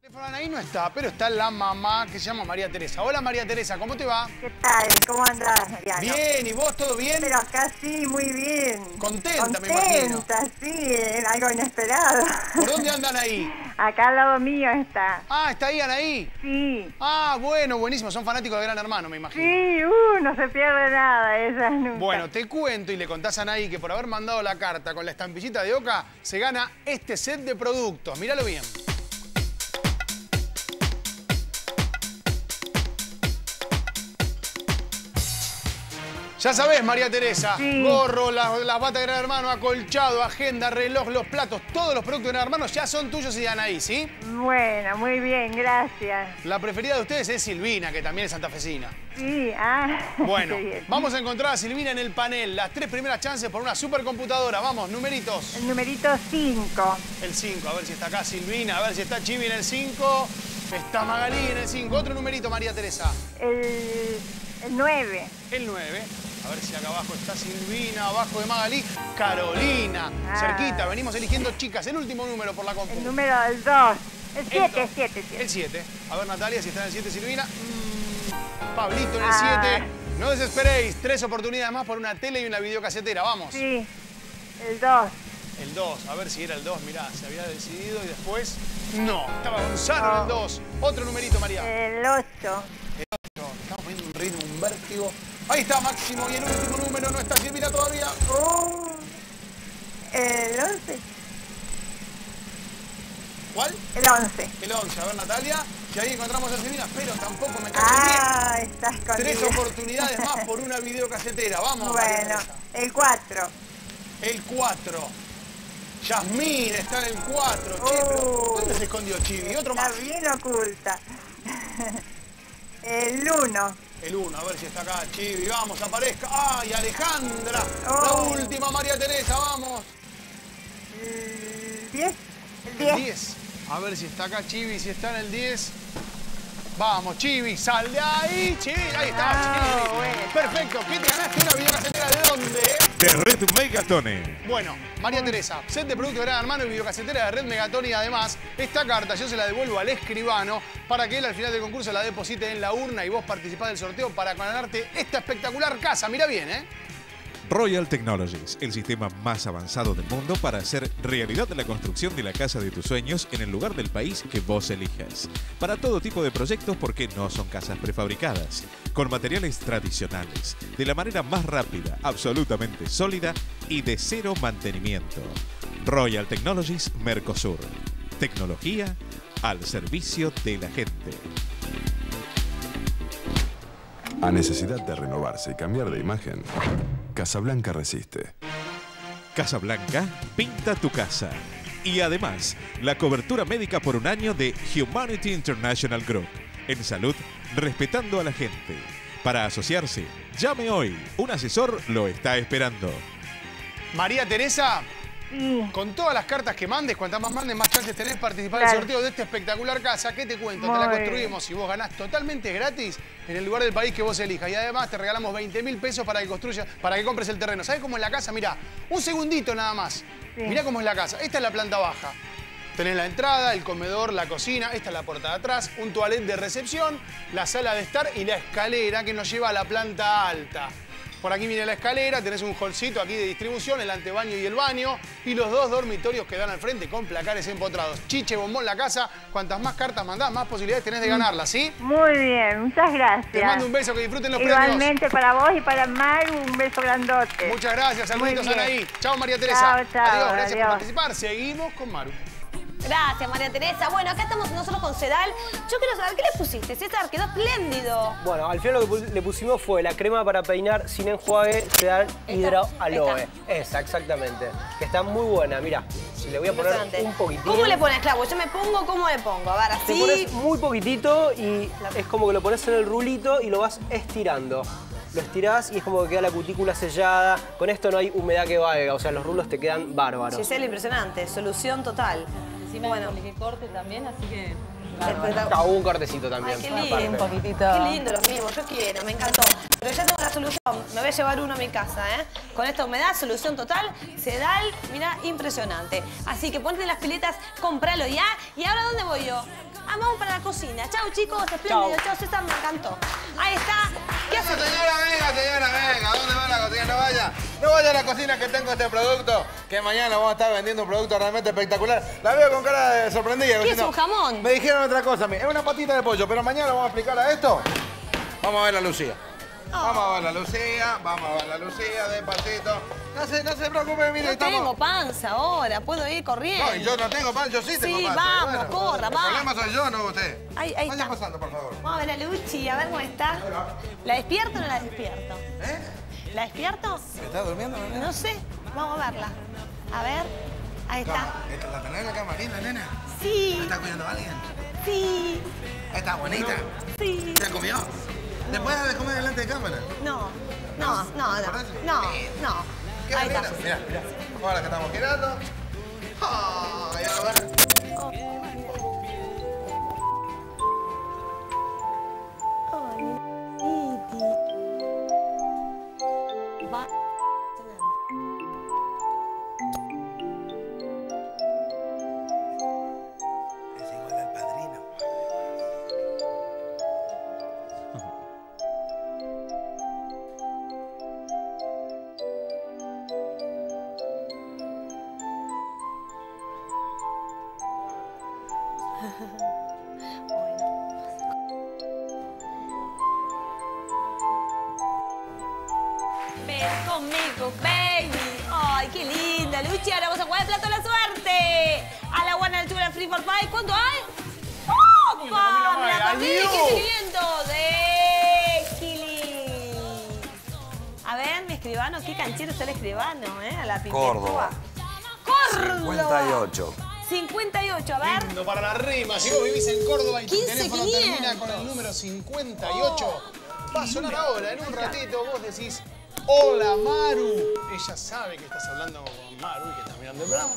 El teléfono ahí no está, pero está la mamá que se llama María Teresa. Hola María Teresa, ¿cómo te va? ¿Qué tal? ¿Cómo andás, Mariano? Bien, ¿y vos todo bien? Pero acá sí, muy bien. Contenta, Contenta me imagino. Contenta, sí, algo inesperado. ¿Por dónde andan ahí? Acá al lado mío está. Ah, ¿está ahí Anaí? Sí. Ah, bueno, buenísimo, son fanáticos de Gran Hermano, me imagino. Sí, uh, no se pierde nada, ellas nunca. Bueno, te cuento y le contás a Anaí que por haber mandado la carta con la estampillita de Oca, se gana este set de productos, míralo bien. Ya sabés, María Teresa, sí. Gorro, las la batas de Gran Hermano, acolchado, agenda, reloj, los platos, todos los productos de Gran Hermano ya son tuyos y de Anaí, ¿sí? Bueno, muy bien, gracias. La preferida de ustedes es Silvina, que también es santafesina. Sí, ah. Bueno, vamos a encontrar a Silvina en el panel. Las tres primeras chances por una supercomputadora. Vamos, numeritos. El numerito cinco. El cinco, a ver si está acá Silvina, a ver si está Chibi en el cinco. Está Magalí en el cinco. Otro numerito, María Teresa. El nueve. El nueve. A ver si acá abajo está Silvina, abajo de Magalí, Carolina. Ah. Cerquita, venimos eligiendo chicas. El último número por la compu. El número del dos. El siete, el siete. El siete. A ver, Natalia, si está en el siete, Silvina. Mm, Pablito en el siete. Ah. No desesperéis. Tres oportunidades más por una tele y una videocasetera. Vamos. Sí. El dos. El dos. A ver si era el dos. Mirá, se había decidido y después no. Estaba Gonzalo en el dos. Otro numerito, María. El ocho. El ocho. Estamos poniendo un ritmo, un vértigo. Ahí está Máximo y el último número no está Silvina todavía. Oh, el once. ¿Cuál? El once. El once, a ver Natalia, que ahí encontramos a Silvina, pero tampoco me cae ah, bien. Ah, está escondida. Tres oportunidades más por una videocasetera, vamos. Bueno, el cuatro. El cuatro. Yasmín está en el cuatro, oh, che, pero ¿dónde se escondió Chibi? Otro más. Está bien oculta. El uno. El uno, a ver si está acá, Chibi, vamos, aparezca. ¡Ay, Alejandra! Oh. La última, María Teresa, vamos. El diez. El diez. A ver si está acá, Chibi, si está en el diez. Vamos, Chibi, sal de ahí, Chibi. Ahí está, oh, Chibi. Bueno. Perfecto, ¿qué te ganaste? Una videocasetera de dónde, eh? De Red Megatones. Bueno, María Teresa, set de producto de Gran Hermano y videocasetera de Red Megatones. Y además, esta carta yo se la devuelvo al escribano para que él al final del concurso la deposite en la urna y vos participás del sorteo para ganarte esta espectacular casa. Mira bien, ¿eh? Royal Technologies, el sistema más avanzado del mundo para hacer realidad la construcción de la casa de tus sueños en el lugar del país que vos elijas. Para todo tipo de proyectos porque no son casas prefabricadas, con materiales tradicionales, de la manera más rápida, absolutamente sólida y de cero mantenimiento. Royal Technologies Mercosur. Tecnología al servicio de la gente. A necesidad de renovarse y cambiar de imagen, Casablanca resiste. Casablanca pinta tu casa. Y además, la cobertura médica por un año de Humanity International Group. En salud, respetando a la gente. Para asociarse, llame hoy. Un asesor lo está esperando. María Teresa, sí. Con todas las cartas que mandes, cuantas más mandes, más chances tenés participar claro. En el sorteo de esta espectacular casa. ¿Qué te cuento? Muy te la construimos y vos ganás totalmente gratis en el lugar del país que vos elijas. Y además te regalamos veinte mil pesos para que construyas, para que compres el terreno. ¿Sabés cómo es la casa? Mirá, un segundito nada más. Sí. Mirá cómo es la casa. Esta es la planta baja. Tenés la entrada, el comedor, la cocina, esta es la puerta de atrás, un toilet de recepción, la sala de estar y la escalera que nos lleva a la planta alta. Por aquí viene la escalera, tenés un hallcito aquí de distribución, el antebaño y el baño, y los dos dormitorios que dan al frente con placares empotrados. Chiche, bombón, la casa, cuantas más cartas mandás, más posibilidades tenés de ganarla, ¿sí? Muy bien, muchas gracias. Te mando un beso, que disfruten los premios. Igualmente para vos y para Maru, un beso grandote. Muchas gracias, saluditos a Anaí. Chao, María Teresa. Chao, chao. Adiós, gracias adiós. por participar. Seguimos con Maru. Gracias, María Teresa. Bueno, acá estamos nosotros con Sedal. Yo quiero saber, ¿qué le pusiste, César? Quedó espléndido. Bueno, al final lo que le pusimos fue la crema para peinar sin enjuague, Sedal Hidro Aloe. Esa, exactamente. Que está muy buena, mirá. Le voy a poner un poquitito. ¿Cómo le pones, Clavo? Yo me pongo, ¿cómo le pongo? A ver, así. Te pones muy poquitito y es como que lo pones en el rulito y lo vas estirando. Lo estirás y es como que queda la cutícula sellada. Con esto no hay humedad que valga, o sea, los rulos te quedan bárbaros. Sí, es el impresionante, solución total. Encima bueno. Que corte también, así que... Ah, un cortecito también. Ay, qué lindo, aparte. Un poquitito. Qué lindo los mismos, yo quiero, me encantó. Pero ya tengo la solución, me voy a llevar uno a mi casa, ¿eh? Con esta humedad, solución total, Sedal, mirá, impresionante. Así que ponte las piletas, cómpralo ya. ¿Y ahora dónde voy yo? Ah, vamos para la cocina. Chau, chicos. Espléndido. Chau, César, me encantó. Ahí está. ¿Qué hace? Señora, venga, señora, venga. ¿Dónde va la cocina? No vaya. No vaya a la cocina, que tengo este producto. Que mañana vamos a estar vendiendo un producto realmente espectacular. La veo con cara de sorprendida. ¿Qué es un jamón? Me dijeron otra cosa a mí. Es una patita de pollo. Pero mañana vamos a explicar a esto. Vamos a ver a Lucía. Oh. Vamos a ver la Lucía, vamos a ver la Lucía, despacito. No se, no se preocupe, mire, no estamos... tengo panza ahora, puedo ir corriendo. No, yo no tengo panza, yo sí tengo sí, panza. Sí, vamos, bueno, corra, vamos. El problema soy yo, no usted. Ahí, ahí vaya está. Pasando, por favor. Vamos a ver la Luchi, a ver cómo está. Hola. ¿La despierto o no la despierto? ¿Eh? ¿La despierto? ¿Está durmiendo, nena? No sé, vamos a verla. A ver, ahí está. No, ¿la tenés en la cama linda, nena? Sí. ¿La está cuidando a alguien? Sí. ¿Está bonita? Sí. ¿Se comió? ¿Le puedes dar de comer delante de cámara? No, no, no, no, no, no. Qué bonita. Mirá, mirá. Ahora que estamos girando. Oh, y ahora. Conmigo, baby. Ay, qué linda, Luchi. Ahora vamos a jugar el plato de la suerte. A la buena altura, free for pie. ¿Cuánto hay? ¡Oh, pa! Me la comí de quince quinientos. ¡De Kili! A ver, mi escribano. Qué canchero está el escribano, ¿eh? A la pintura. Córdoba. Córdoba. cincuenta y ocho. cincuenta y ocho, a ver. Lindo para la rima. Si vos vivís en Córdoba y tu teléfono termina con el número cincuenta y ocho, va a sonar ahora. En un ratito vos decís... Hola, Maru. Ella sabe que estás hablando con Maru y que estás mirando el programa.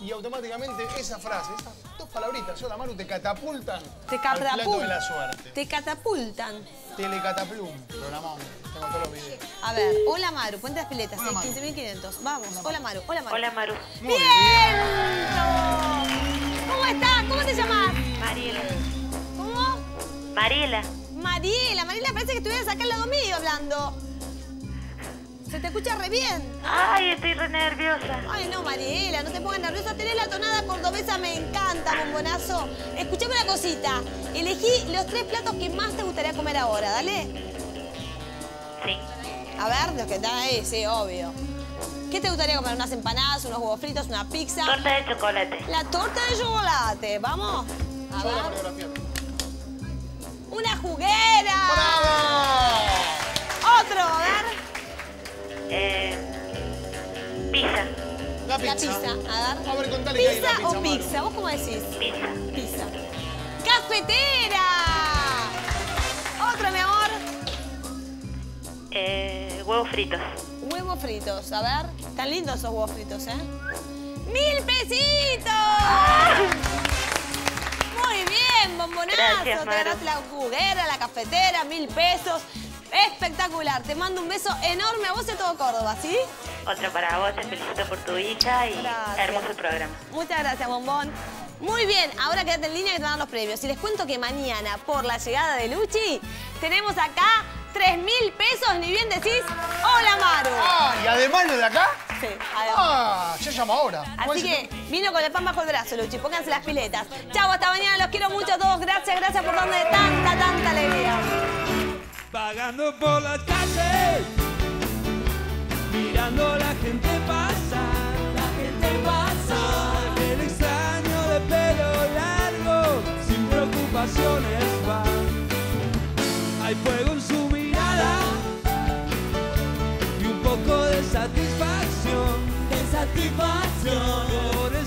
Y automáticamente esa frase, esas dos palabritas, hola, Maru, te catapultan te catapul al plato de la suerte. Te catapultan. Telecataplum. Programamos. Tengo todos los videos. A ver, hola, Maru. Ponte las piletas. quince mil quinientos. Vamos. Hola, Maru. Hola, Maru. Hola, Maru. ¡Bien! ¿Cómo estás? ¿Cómo te llamas? Mariela. ¿Cómo? Mariela. Mariela. Mariela, parece que estuvieras acá al lado mío hablando. Se te escucha re bien. Ay, estoy re nerviosa. Ay, no, Mariela, no te pongas nerviosa. Tenés la tonada cordobesa, me encanta, bombonazo. Escuchame una cosita. Elegí los tres platos que más te gustaría comer ahora, ¿dale? Sí. A ver, los que están ahí, sí, obvio. ¿Qué te gustaría comer? ¿Unas empanadas, unos huevos fritos, una pizza? Torta de chocolate. La torta de chocolate, vamos. A ver. ¡Una juguera! ¡Bravo! Otro, a ver. Eh, pizza. La pizza. La pizza. A ver. A ver, contale pizza, que hay pizza o pizza. Maru. ¿Vos cómo decís? Pizza. Pizza. ¡Cafetera! Otra, mi amor. Eh, huevos fritos. Huevos fritos. A ver. Tan lindos esos huevos fritos, ¿eh? ¡Mil pesitos! ¡Ah! Muy bien, bombonazo. Gracias, Maru. Te ganaste la juguera, la cafetera, mil pesos. Espectacular, te mando un beso enorme a vos y a todo Córdoba, ¿sí? Otro para vos, te felicito por tu hija y gracias. Hermoso el programa. Muchas gracias, bombón. Muy bien, ahora quédate en línea que te van a dar los premios. Y les cuento que mañana, por la llegada de Luchi, tenemos acá tres mil pesos, ni bien decís, hola Maru. Ah, y además lo de acá. Sí, además. Ah, yo llamo ahora. Así que vino con el pan bajo el brazo, Luchi, pónganse las piletas. Chau, hasta mañana, los quiero mucho a todos. Gracias, gracias por darme tanta, tanta alegría. Vagando por las calles, mirando a la gente pasar, la gente pasar. El extraño de pelo largo, sin preocupaciones va. Hay fuego en su mirada y un poco de satisfacción, de satisfacción.